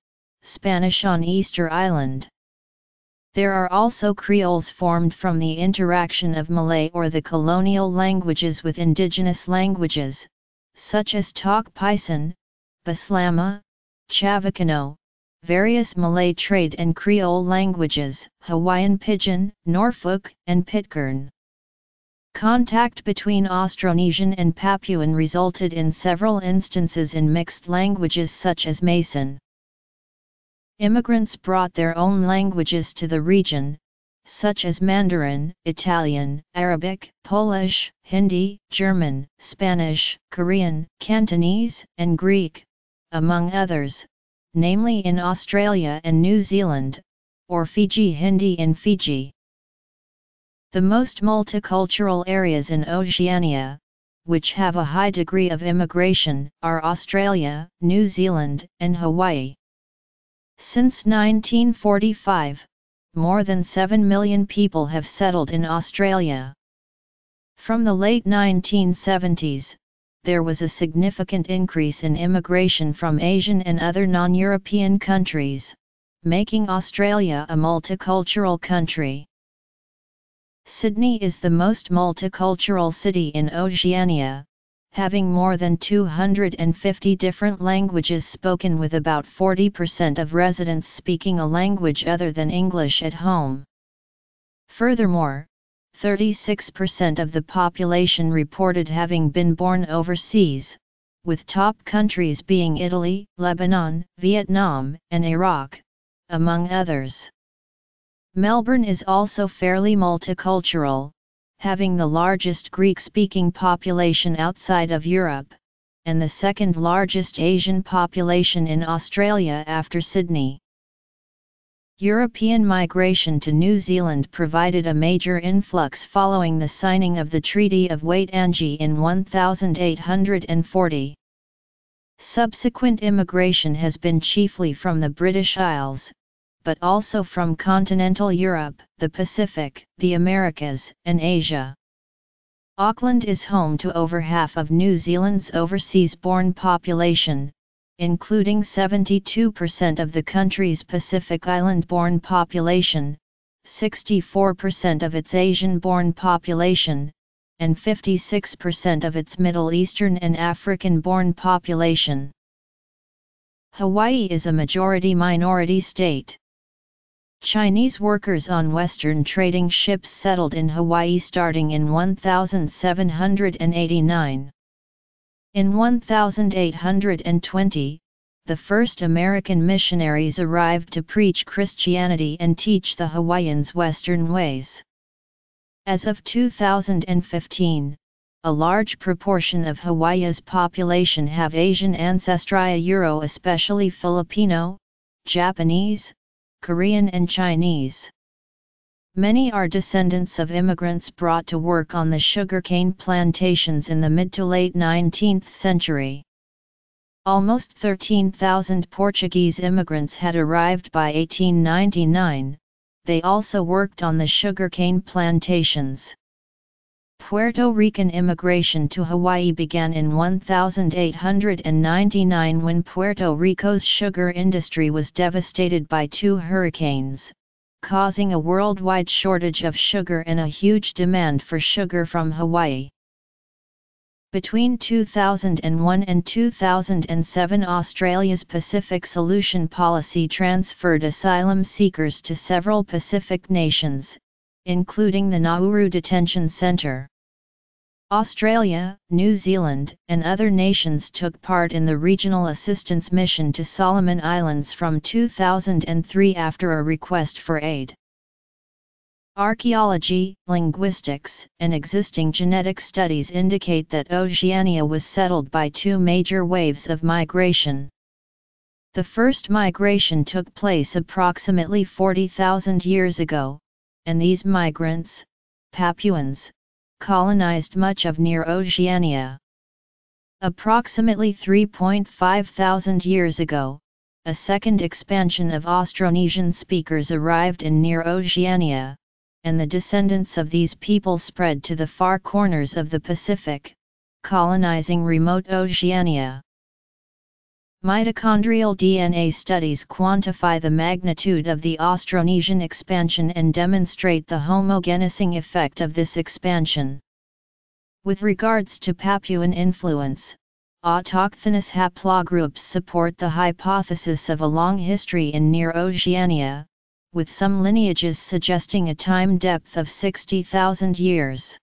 Spanish on Easter Island. There are also creoles formed from the interaction of Malay or the colonial languages with indigenous languages, such as Tok Pisin, Baslama, Chavacano, various Malay trade and creole languages, Hawaiian Pidgin, Norfolk, and Pitcairn. Contact between Austronesian and Papuan resulted in several instances in mixed languages such as Mason. Immigrants brought their own languages to the region, such as Mandarin, Italian, Arabic, Polish, Hindi, German, Spanish, Korean, Cantonese, and Greek, among others, namely in Australia and New Zealand, or Fiji Hindi in Fiji. The most multicultural areas in Oceania, which have a high degree of immigration, are Australia, New Zealand, and Hawaii. Since 1945, more than 7 million people have settled in Australia. From the late 1970s, there was a significant increase in immigration from Asian and other non-European countries, making Australia a multicultural country. Sydney is the most multicultural city in Oceania, having more than 250 different languages spoken, with about 40% of residents speaking a language other than English at home. Furthermore, 36% of the population reported having been born overseas, with top countries being Italy, Lebanon, Vietnam, and Iraq, among others. Melbourne is also fairly multicultural, having the largest Greek-speaking population outside of Europe, and the second largest Asian population in Australia after Sydney. European migration to New Zealand provided a major influx following the signing of the Treaty of Waitangi in 1840. Subsequent immigration has been chiefly from the British Isles, but also from continental Europe, the Pacific, the Americas, and Asia. Auckland is home to over half of New Zealand's overseas-born population, including 72% of the country's Pacific Island-born population, 64% of its Asian-born population, and 56% of its Middle Eastern and African-born population. Hawaii is a majority-minority state. Chinese workers on Western trading ships settled in Hawaii starting in 1789. In 1820, the first American missionaries arrived to preach Christianity and teach the Hawaiians Western ways. As of 2015, a large proportion of Hawaii's population have Asian ancestry, especially Filipino, Japanese, Korean and Chinese. Many are descendants of immigrants brought to work on the sugarcane plantations in the mid to late 19th century. Almost 13,000 Portuguese immigrants had arrived by 1899, they also worked on the sugarcane plantations. Puerto Rican immigration to Hawaii began in 1899 when Puerto Rico's sugar industry was devastated by two hurricanes, causing a worldwide shortage of sugar and a huge demand for sugar from Hawaii. Between 2001 and 2007, Australia's Pacific Solution Policy transferred asylum seekers to several Pacific nations, including the Nauru Detention Centre. Australia, New Zealand, and other nations took part in the Regional Assistance Mission to Solomon Islands from 2003 after a request for aid. Archaeology, linguistics, and existing genetic studies indicate that Oceania was settled by two major waves of migration. The first migration took place approximately 40,000 years ago, and these migrants, Papuans, colonized much of near Oceania. Approximately 3,500 years ago, a second expansion of Austronesian speakers arrived in near Oceania, and the descendants of these people spread to the far corners of the Pacific, colonizing remote Oceania. Mitochondrial DNA studies quantify the magnitude of the Austronesian expansion and demonstrate the homogenizing effect of this expansion. With regards to Papuan influence, autochthonous haplogroups support the hypothesis of a long history in near Oceania, with some lineages suggesting a time depth of 60,000 years.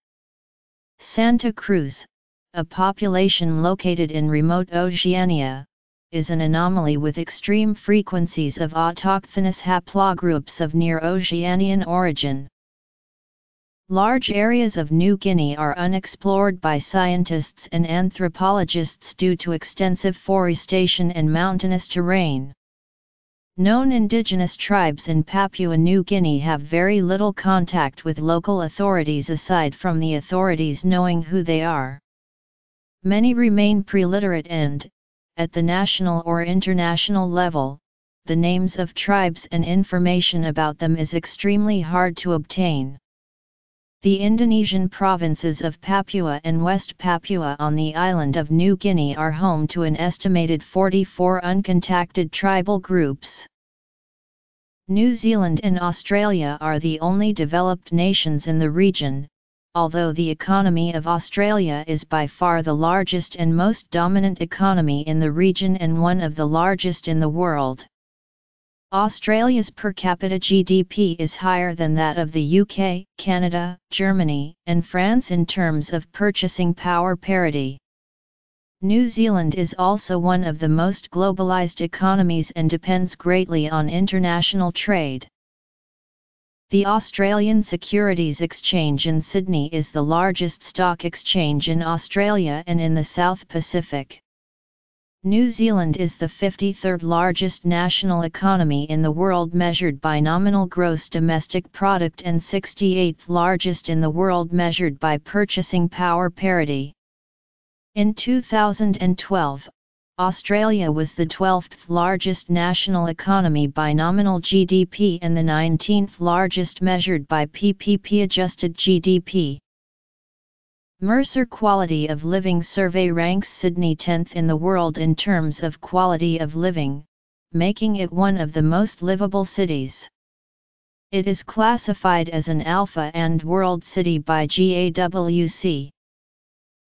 Santa Cruz, a population located in remote Oceania, is an anomaly with extreme frequencies of autochthonous haplogroups of near Oceanian origin. Large areas of New Guinea are unexplored by scientists and anthropologists due to extensive forestation and mountainous terrain. Known indigenous tribes in Papua New Guinea have very little contact with local authorities aside from the authorities knowing who they are. Many remain pre-literate and, at the national or international level, the names of tribes and information about them is extremely hard to obtain. The Indonesian provinces of Papua and West Papua on the island of New Guinea are home to an estimated 44 uncontacted tribal groups. New Zealand and Australia are the only developed nations in the region, although the economy of Australia is by far the largest and most dominant economy in the region and one of the largest in the world. Australia's per capita GDP is higher than that of the UK, Canada, Germany, and France in terms of purchasing power parity. New Zealand is also one of the most globalised economies and depends greatly on international trade. The Australian Securities Exchange in Sydney is the largest stock exchange in Australia and in the South Pacific. New Zealand is the 53rd largest national economy in the world measured by nominal gross domestic product and 68th largest in the world measured by purchasing power parity. In 2012, Australia was the 12th largest national economy by nominal GDP and the 19th largest measured by PPP-adjusted GDP. Mercer Quality of Living Survey ranks Sydney 10th in the world in terms of quality of living, making it one of the most livable cities. It is classified as an Alpha and World City by GAWC.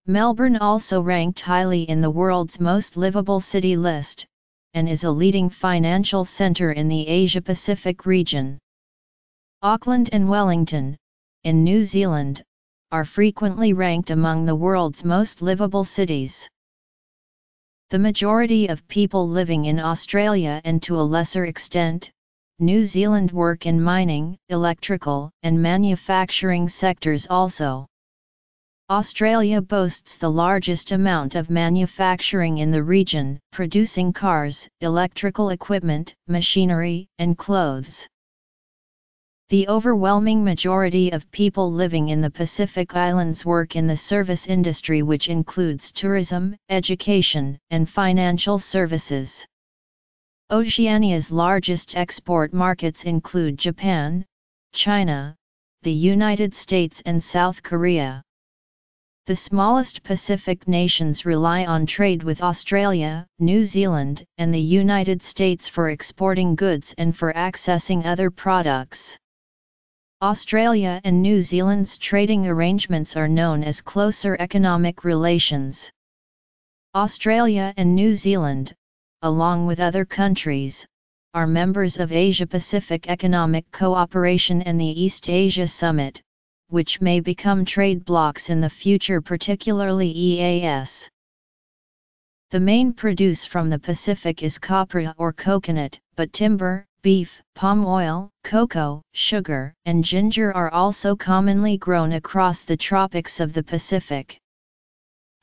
Melbourne also ranked highly in the world's most livable city list, and is a leading financial centre in the Asia-Pacific region. Auckland and Wellington, in New Zealand, are frequently ranked among the world's most livable cities. The majority of people living in Australia and to a lesser extent, New Zealand work in mining, electrical, and manufacturing sectors also. Australia boasts the largest amount of manufacturing in the region, producing cars, electrical equipment, machinery, and clothes. The overwhelming majority of people living in the Pacific Islands work in the service industry, which includes tourism, education, and financial services. Oceania's largest export markets include Japan, China, the United States, and South Korea. The smallest Pacific nations rely on trade with Australia, New Zealand, and the United States for exporting goods and for accessing other products. Australia and New Zealand's trading arrangements are known as closer economic relations. Australia and New Zealand, along with other countries, are members of Asia-Pacific Economic Cooperation and the East Asia Summit, which may become trade blocs in the future, particularly EAS. The main produce from the Pacific is copra or coconut, but timber, beef, palm oil, cocoa, sugar, and ginger are also commonly grown across the tropics of the Pacific.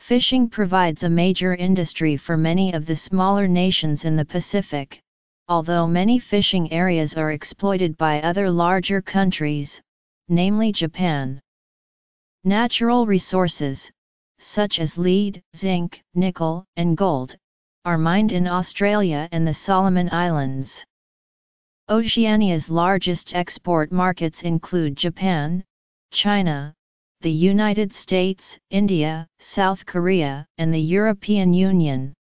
Fishing provides a major industry for many of the smaller nations in the Pacific, although many fishing areas are exploited by other larger countries, namely Japan. Natural resources, such as lead, zinc, nickel, and gold, are mined in Australia and the Solomon Islands. Oceania's largest export markets include Japan, China, the United States, India, South Korea, and the European Union.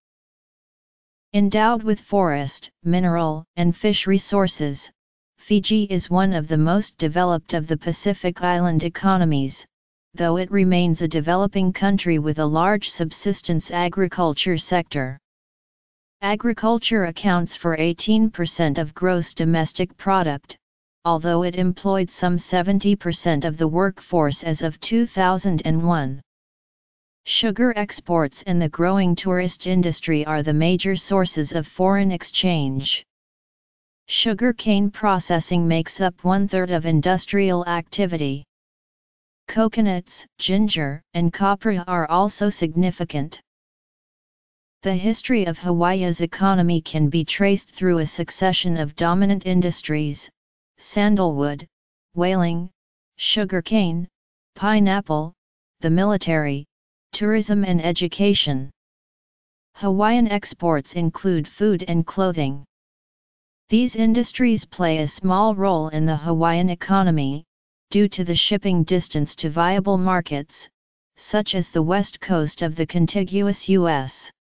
Endowed with forest, mineral, and fish resources, Fiji is one of the most developed of the Pacific Island economies, though it remains a developing country with a large subsistence agriculture sector. Agriculture accounts for 18% of gross domestic product, although it employed some 70% of the workforce as of 2001. Sugar exports and the growing tourist industry are the major sources of foreign exchange. Sugar cane processing makes up one-third of industrial activity. Coconuts, ginger, and copra are also significant. The history of Hawaii's economy can be traced through a succession of dominant industries: sandalwood, whaling, sugarcane, pineapple, the military, tourism, and education. Hawaiian exports include food and clothing. These industries play a small role in the Hawaiian economy, due to the shipping distance to viable markets, such as the west coast of the contiguous U.S.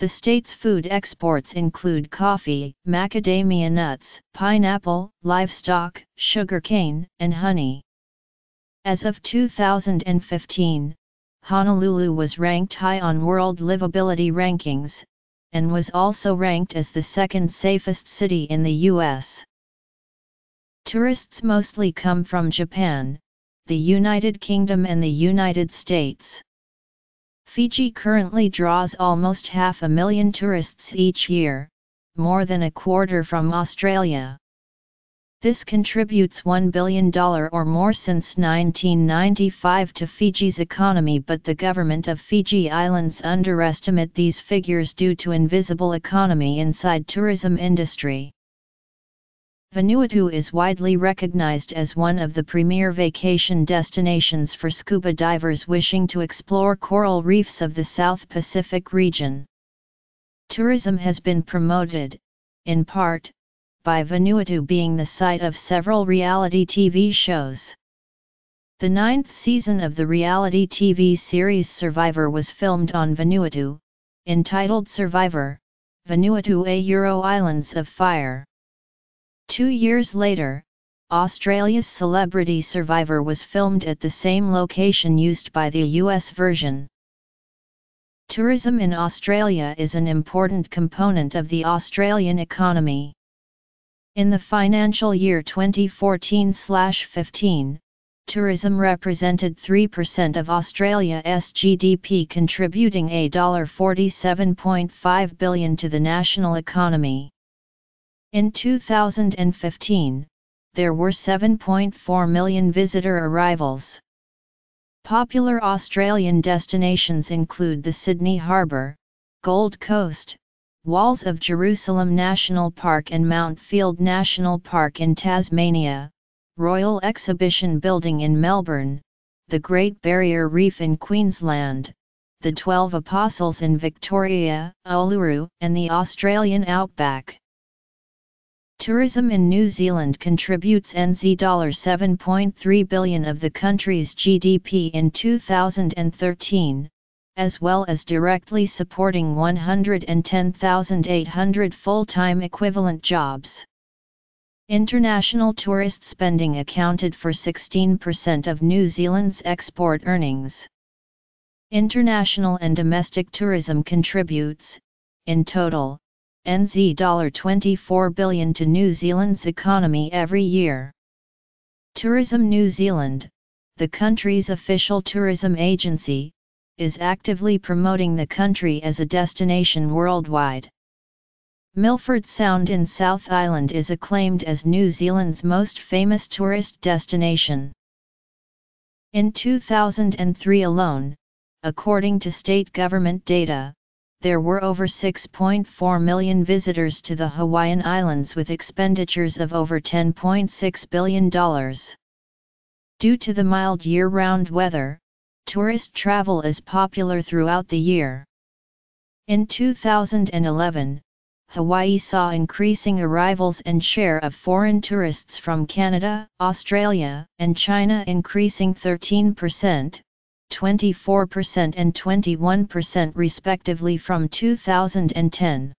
The state's food exports include coffee, macadamia nuts, pineapple, livestock, sugarcane, and honey. As of 2015, Honolulu was ranked high on world livability rankings, and was also ranked as the second safest city in the U.S. Tourists mostly come from Japan, the United Kingdom, and the United States. Fiji currently draws almost 500,000 tourists each year, more than a quarter from Australia. This contributes $1 billion or more since 1995 to Fiji's economy, but the government of Fiji Islands underestimate these figures due to invisible economy inside tourism industry. Vanuatu is widely recognized as one of the premier vacation destinations for scuba divers wishing to explore coral reefs of the South Pacific region. Tourism has been promoted, in part, by Vanuatu being the site of several reality TV shows. The 9th season of the reality TV series Survivor was filmed on Vanuatu, entitled Survivor, Vanuatu a Euro Islands of Fire. 2 years later, Australia's Celebrity Survivor was filmed at the same location used by the US version. Tourism in Australia is an important component of the Australian economy. In the financial year 2014-15, tourism represented 3% of Australia's GDP, contributing $47.5 billion to the national economy. In 2015, there were 7.4 million visitor arrivals. Popular Australian destinations include the Sydney Harbour, Gold Coast, Walls of Jerusalem National Park, and Mount Field National Park in Tasmania, Royal Exhibition Building in Melbourne, the Great Barrier Reef in Queensland, the 12 Apostles in Victoria, Uluru, and the Australian outback. Tourism in New Zealand contributes NZ$7.3 billion of the country's GDP in 2013, as well as directly supporting 110,800 full-time equivalent jobs. International tourist spending accounted for 16% of New Zealand's export earnings. International and domestic tourism contributes, in total, NZ$24 billion to New Zealand's economy every year. Tourism New Zealand, the country's official tourism agency, is actively promoting the country as a destination worldwide. Milford Sound in South Island is acclaimed as New Zealand's most famous tourist destination. In 2003 alone, according to state government data, there were over 6.4 million visitors to the Hawaiian Islands with expenditures of over $10.6 billion. Due to the mild year-round weather, tourist travel is popular throughout the year. In 2011, Hawaii saw increasing arrivals and share of foreign tourists from Canada, Australia, and China increasing 13%, 24% and 21% respectively from 2010.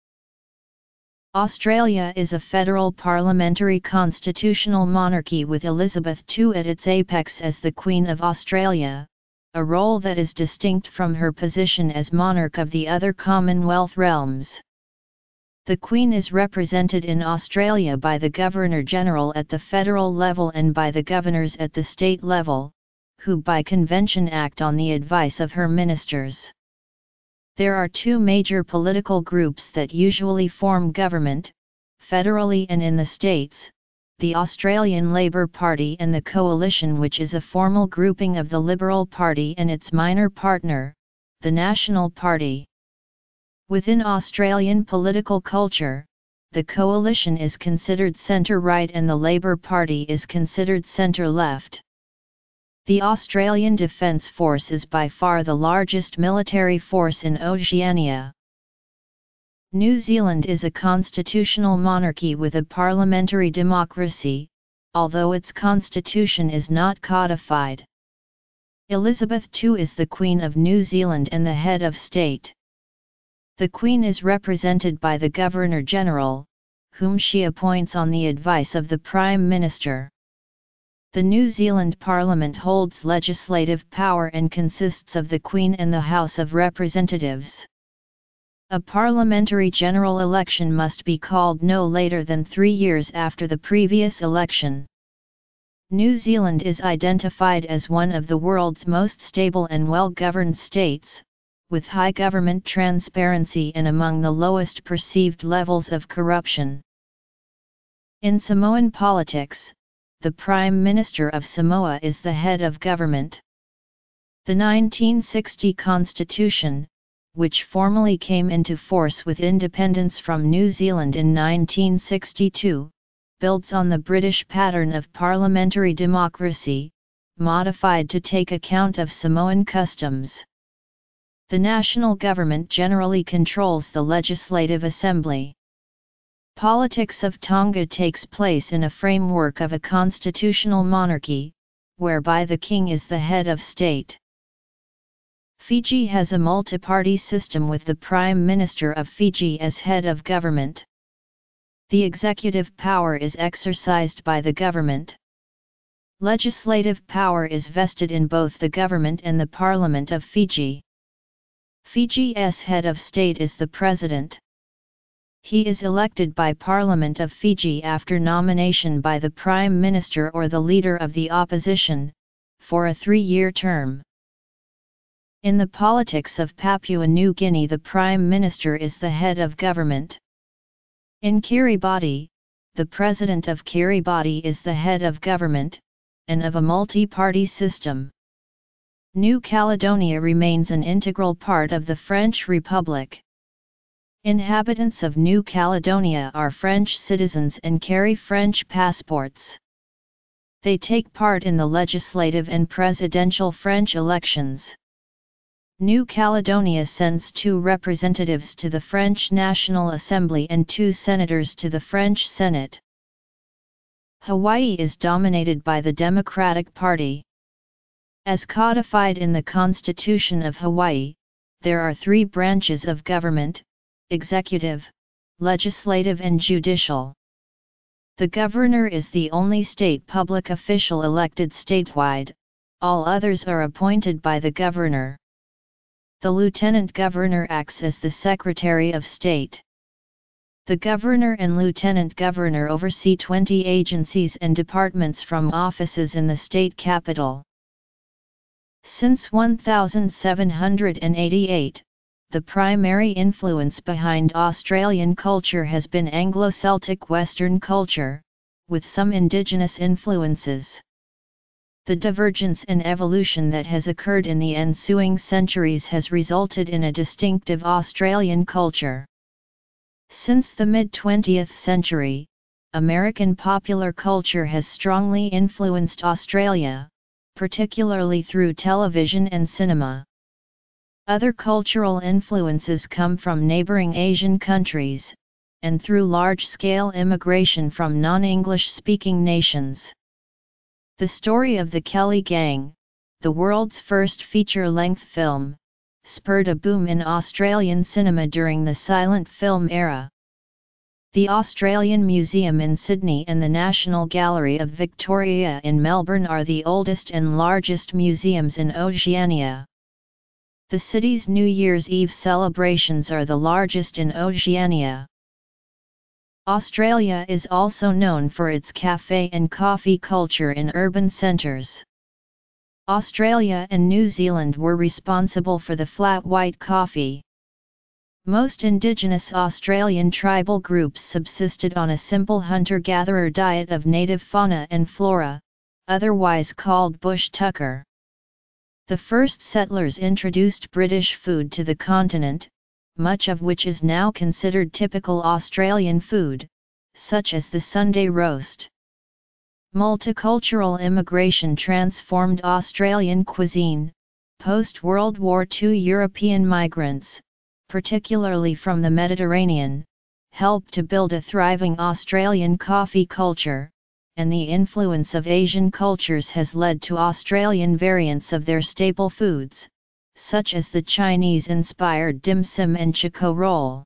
Australia is a federal parliamentary constitutional monarchy with Elizabeth II at its apex as the Queen of Australia, a role that is distinct from her position as monarch of the other Commonwealth realms. The Queen is represented in Australia by the Governor-General at the federal level and by the governors at the state level, who by convention act on the advice of her ministers. There are two major political groups that usually form government, federally and in the states, the Australian Labor Party and the Coalition, which is a formal grouping of the Liberal Party and its minor partner, the National Party. Within Australian political culture, the Coalition is considered centre-right and the Labor Party is considered centre-left. The Australian Defence Force is by far the largest military force in Oceania. New Zealand is a constitutional monarchy with a parliamentary democracy, although its constitution is not codified. Elizabeth II is the Queen of New Zealand and the head of state. The Queen is represented by the Governor-General, whom she appoints on the advice of the Prime Minister. The New Zealand Parliament holds legislative power and consists of the Queen and the House of Representatives. A parliamentary general election must be called no later than 3 years after the previous election. New Zealand is identified as one of the world's most stable and well-governed states, with high government transparency and among the lowest perceived levels of corruption. In Samoan politics, the Prime Minister of Samoa is the head of government. The 1960 Constitution, which formally came into force with independence from New Zealand in 1962, builds on the British pattern of parliamentary democracy, modified to take account of Samoan customs. The national government generally controls the Legislative Assembly. Politics of Tonga takes place in a framework of a constitutional monarchy, whereby the king is the head of state. Fiji has a multi-party system with the Prime Minister of Fiji as head of government. The executive power is exercised by the government. Legislative power is vested in both the government and the Parliament of Fiji. Fiji's head of state is the president. He is elected by Parliament of Fiji after nomination by the Prime Minister or the leader of the opposition, for a 3-year term. In the politics of Papua New Guinea, the Prime Minister is the head of government. In Kiribati, the president of Kiribati is the head of government, and of a multi-party system. New Caledonia remains an integral part of the French Republic. Inhabitants of New Caledonia are French citizens and carry French passports. they take part in the legislative and presidential French elections. New Caledonia sends 2 representatives to the French National Assembly and 2 senators to the French Senate. Hawaii is dominated by the Democratic Party. As codified in the Constitution of Hawaii, there are 3 branches of government: executive, legislative and judicial. The governor is the only state public official elected statewide, all others are appointed by the governor. The lieutenant governor acts as the Secretary of State. The governor and lieutenant governor oversee 20 agencies and departments from offices in the state capital. Since 1788, the primary influence behind Australian culture has been Anglo-Celtic Western culture, with some indigenous influences. The divergence and evolution that has occurred in the ensuing centuries has resulted in a distinctive Australian culture. Since the mid-20th century, American popular culture has strongly influenced Australia, particularly through television and cinema. Other cultural influences come from neighboring Asian countries, and through large-scale immigration from non-English-speaking nations. The story of the Kelly Gang, the world's first feature-length film, spurred a boom in Australian cinema during the silent film era. The Australian Museum in Sydney and the National Gallery of Victoria in Melbourne are the oldest and largest museums in Oceania. The city's New Year's Eve celebrations are the largest in Oceania. Australia is also known for its cafe and coffee culture in urban centres. Australia and New Zealand were responsible for the flat white coffee. Most indigenous Australian tribal groups subsisted on a simple hunter-gatherer diet of native fauna and flora, otherwise called bush tucker. The first settlers introduced British food to the continent, much of which is now considered typical Australian food, such as the Sunday roast. Multicultural immigration transformed Australian cuisine. Post-World War II European migrants, particularly from the Mediterranean, helped to build a thriving Australian coffee culture, and the influence of Asian cultures has led to Australian variants of their staple foods, such as the Chinese-inspired dim sum and choco roll.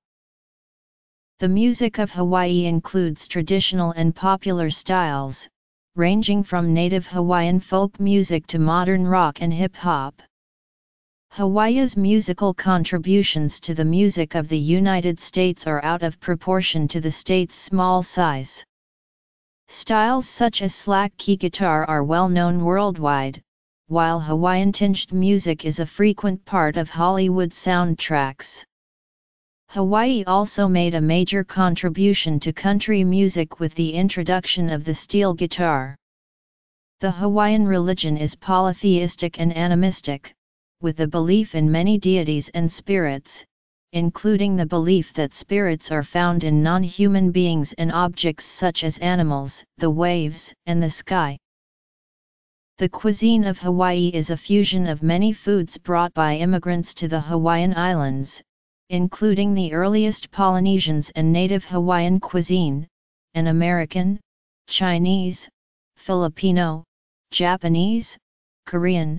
The music of Hawaii includes traditional and popular styles, ranging from native Hawaiian folk music to modern rock and hip-hop. Hawaii's musical contributions to the music of the United States are out of proportion to the state's small size. Styles such as slack key guitar are well known worldwide, while Hawaiian-tinged music is a frequent part of Hollywood soundtracks. Hawaii also made a major contribution to country music with the introduction of the steel guitar. The Hawaiian religion is polytheistic and animistic, with a belief in many deities and spirits, including the belief that spirits are found in non-human beings and objects such as animals, the waves, and the sky. The cuisine of Hawaii is a fusion of many foods brought by immigrants to the Hawaiian Islands, including the earliest Polynesians and native Hawaiian cuisine, and American, Chinese, Filipino, Japanese, Korean,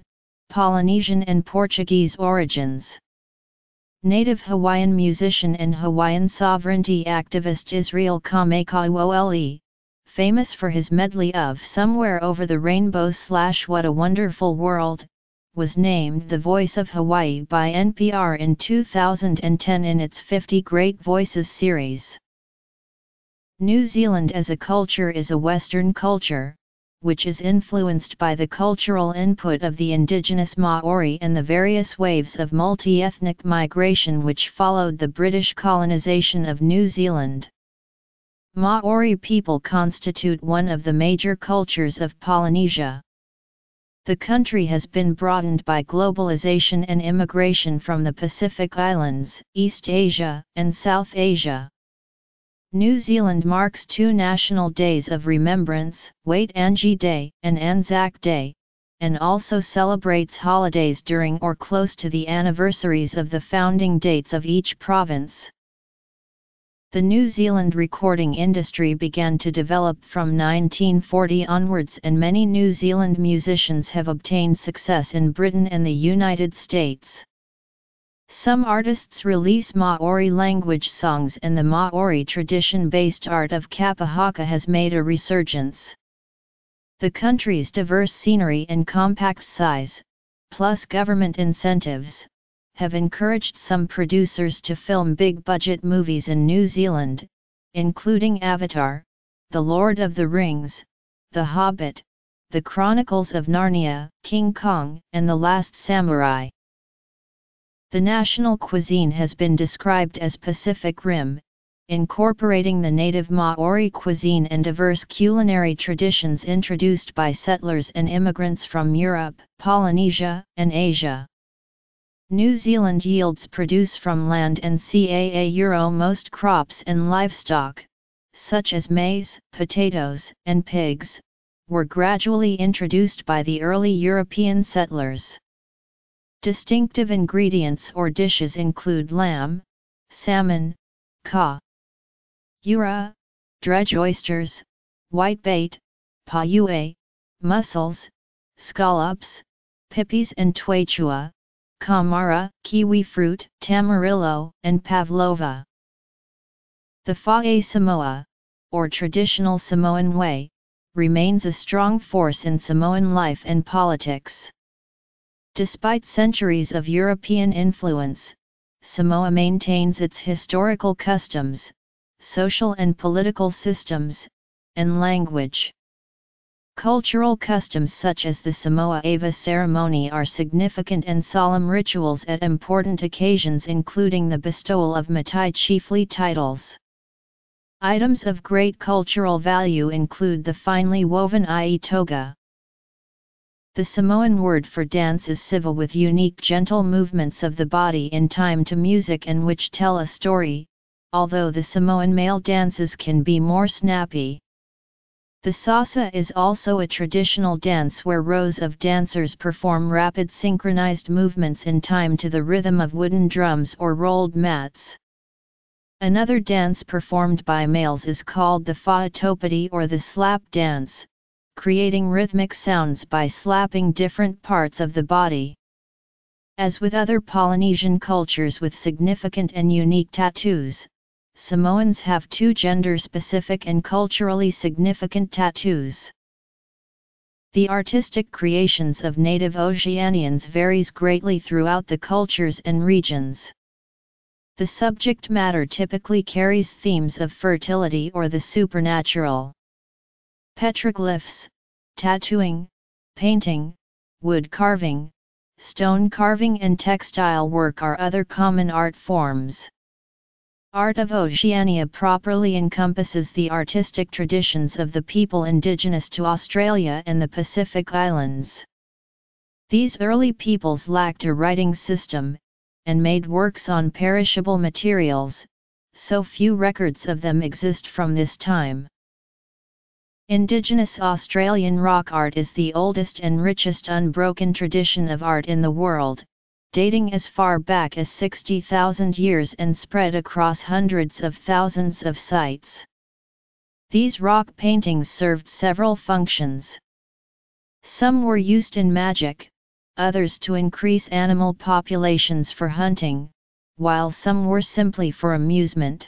Polynesian and Portuguese origins. Native Hawaiian musician and Hawaiian sovereignty activist Israel Kamakawi'ole, famous for his medley of Somewhere Over the Rainbow / What a Wonderful World, was named the Voice of Hawaii by NPR in 2010 in its 50 Great Voices series. New Zealand as a culture is a Western culture, which is influenced by the cultural input of the indigenous Maori and the various waves of multi-ethnic migration which followed the British colonization of New Zealand. Maori people constitute one of the major cultures of Polynesia. The country has been broadened by globalization and immigration from the Pacific Islands, East Asia, and South Asia. New Zealand marks two national days of remembrance, Waitangi Day and Anzac Day, and also celebrates holidays during or close to the anniversaries of the founding dates of each province. The New Zealand recording industry began to develop from 1940 onwards, and many New Zealand musicians have obtained success in Britain and the United States. Some artists release Maori language songs, and the Maori tradition-based art of kapa haka has made a resurgence. The country's diverse scenery and compact size, plus government incentives, have encouraged some producers to film big-budget movies in New Zealand, including Avatar, The Lord of the Rings, The Hobbit, The Chronicles of Narnia, King Kong, and The Last Samurai. The national cuisine has been described as Pacific Rim, incorporating the native Maori cuisine and diverse culinary traditions introduced by settlers and immigrants from Europe, Polynesia, and Asia. New Zealand yields produce from land and sea, most crops and livestock, such as maize, potatoes, and pigs, were gradually introduced by the early European settlers. Distinctive ingredients or dishes include lamb, salmon, ka, ura, dredge oysters, whitebait, paua, mussels, scallops, pippies and tuachua, kamara, kiwi fruit, tamarillo, and pavlova. The Fa'a Samoa, or traditional Samoan way, remains a strong force in Samoan life and politics. Despite centuries of European influence, Samoa maintains its historical customs, social and political systems, and language. Cultural customs such as the Samoa'ava ceremony are significant and solemn rituals at important occasions, including the bestowal of Mātai chiefly titles. Items of great cultural value include the finely woven I'e toga. The Samoan word for dance is siva, with unique gentle movements of the body in time to music and which tell a story, although the Samoan male dances can be more snappy. The Sasa is also a traditional dance where rows of dancers perform rapid synchronized movements in time to the rhythm of wooden drums or rolled mats. Another dance performed by males is called the Fa'atopiti or the slap dance, creating rhythmic sounds by slapping different parts of the body. As with other Polynesian cultures with significant and unique tattoos, Samoans have two gender-specific and culturally significant tattoos. The artistic creations of native Oceanians varies greatly throughout the cultures and regions. The subject matter typically carries themes of fertility or the supernatural. Petroglyphs, tattooing, painting, wood carving, stone carving and textile work are other common art forms. Art of Oceania properly encompasses the artistic traditions of the people indigenous to Australia and the Pacific Islands. These early peoples lacked a writing system, and made works on perishable materials, so few records of them exist from this time. Indigenous Australian rock art is the oldest and richest unbroken tradition of art in the world, dating as far back as 60,000 years and spread across hundreds of thousands of sites. These rock paintings served several functions. Some were used in magic, others to increase animal populations for hunting, while some were simply for amusement.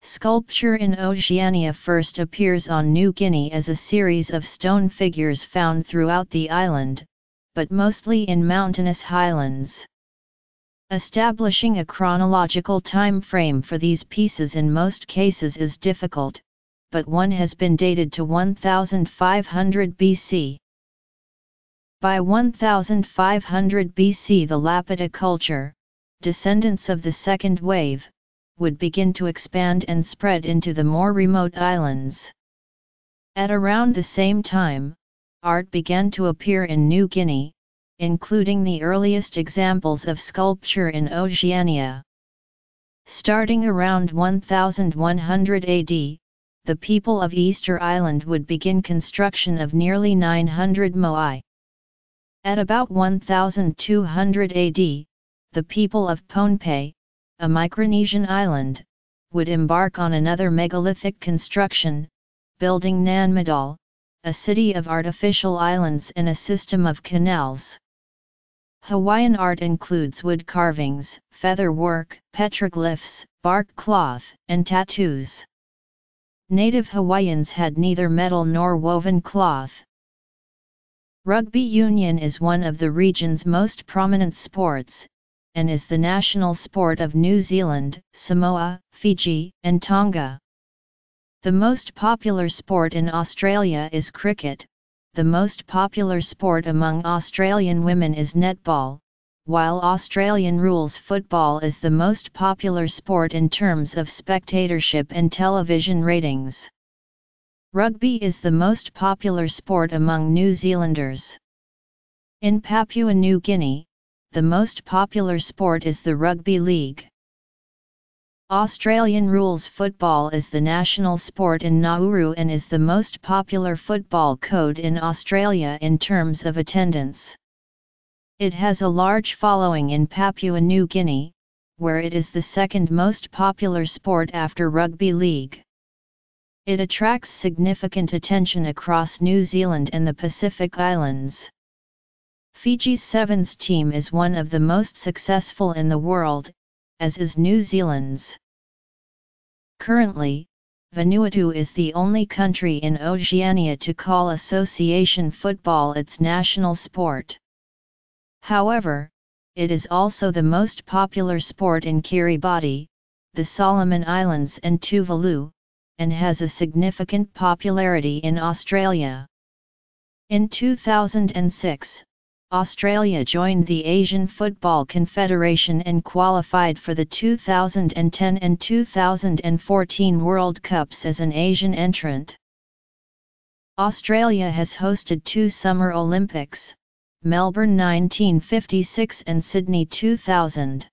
Sculpture in Oceania first appears on New Guinea as a series of stone figures found throughout the island, but mostly in mountainous highlands. Establishing a chronological time frame for these pieces in most cases is difficult, but one has been dated to 1500 BC. By 1500 BC, the Lapita culture, descendants of the second wave, would begin to expand and spread into the more remote islands. At around the same time, art began to appear in New Guinea, including the earliest examples of sculpture in Oceania. Starting around 1100 AD, the people of Easter Island would begin construction of nearly 900 moai. At about 1200 AD, the people of Pohnpei, a Micronesian island, would embark on another megalithic construction, building Nanmadal, a city of artificial islands and a system of canals. Hawaiian art includes wood carvings, feather work, petroglyphs, bark cloth, and tattoos. Native Hawaiians had neither metal nor woven cloth. Rugby union is one of the region's most prominent sports, and is the national sport of New Zealand, Samoa, Fiji, and Tonga. The most popular sport in Australia is cricket, the most popular sport among Australian women is netball, while Australian rules football is the most popular sport in terms of spectatorship and television ratings. Rugby is the most popular sport among New Zealanders. In Papua New Guinea, the most popular sport is the rugby league. Australian rules football is the national sport in Nauru and is the most popular football code in Australia in terms of attendance. It has a large following in Papua New Guinea, where it is the second most popular sport after rugby league. It attracts significant attention across New Zealand and the Pacific Islands. Fiji's Sevens team is one of the most successful in the world, as is New Zealand's. Currently, Vanuatu is the only country in Oceania to call association football its national sport. However, it is also the most popular sport in Kiribati, the Solomon Islands and Tuvalu, and has a significant popularity in Australia. In 2006, Australia joined the Asian Football Confederation and qualified for the 2010 and 2014 World Cups as an Asian entrant. Australia has hosted two Summer Olympics, Melbourne 1956 and Sydney 2000.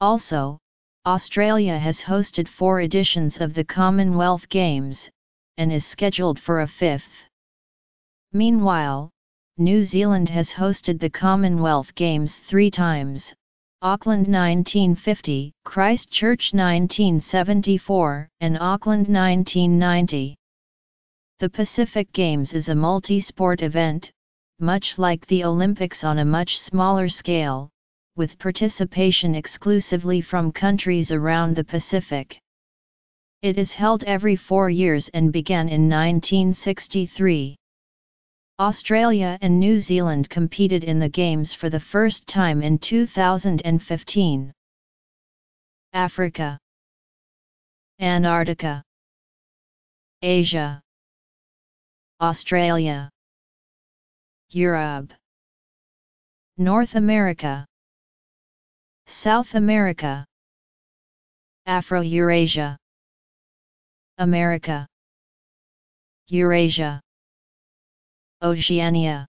Also, Australia has hosted four editions of the Commonwealth Games, and is scheduled for a fifth. Meanwhile, New Zealand has hosted the Commonwealth Games three times, Auckland 1950, Christchurch 1974, and Auckland 1990. The Pacific Games is a multi-sport event, much like the Olympics on a much smaller scale, with participation exclusively from countries around the Pacific. It is held every 4 years and began in 1963. Australia and New Zealand competed in the Games for the first time in 2015. Africa, Antarctica, Asia, Australia, Europe, North America, South America, Afro-Eurasia, America, Eurasia, Oceania,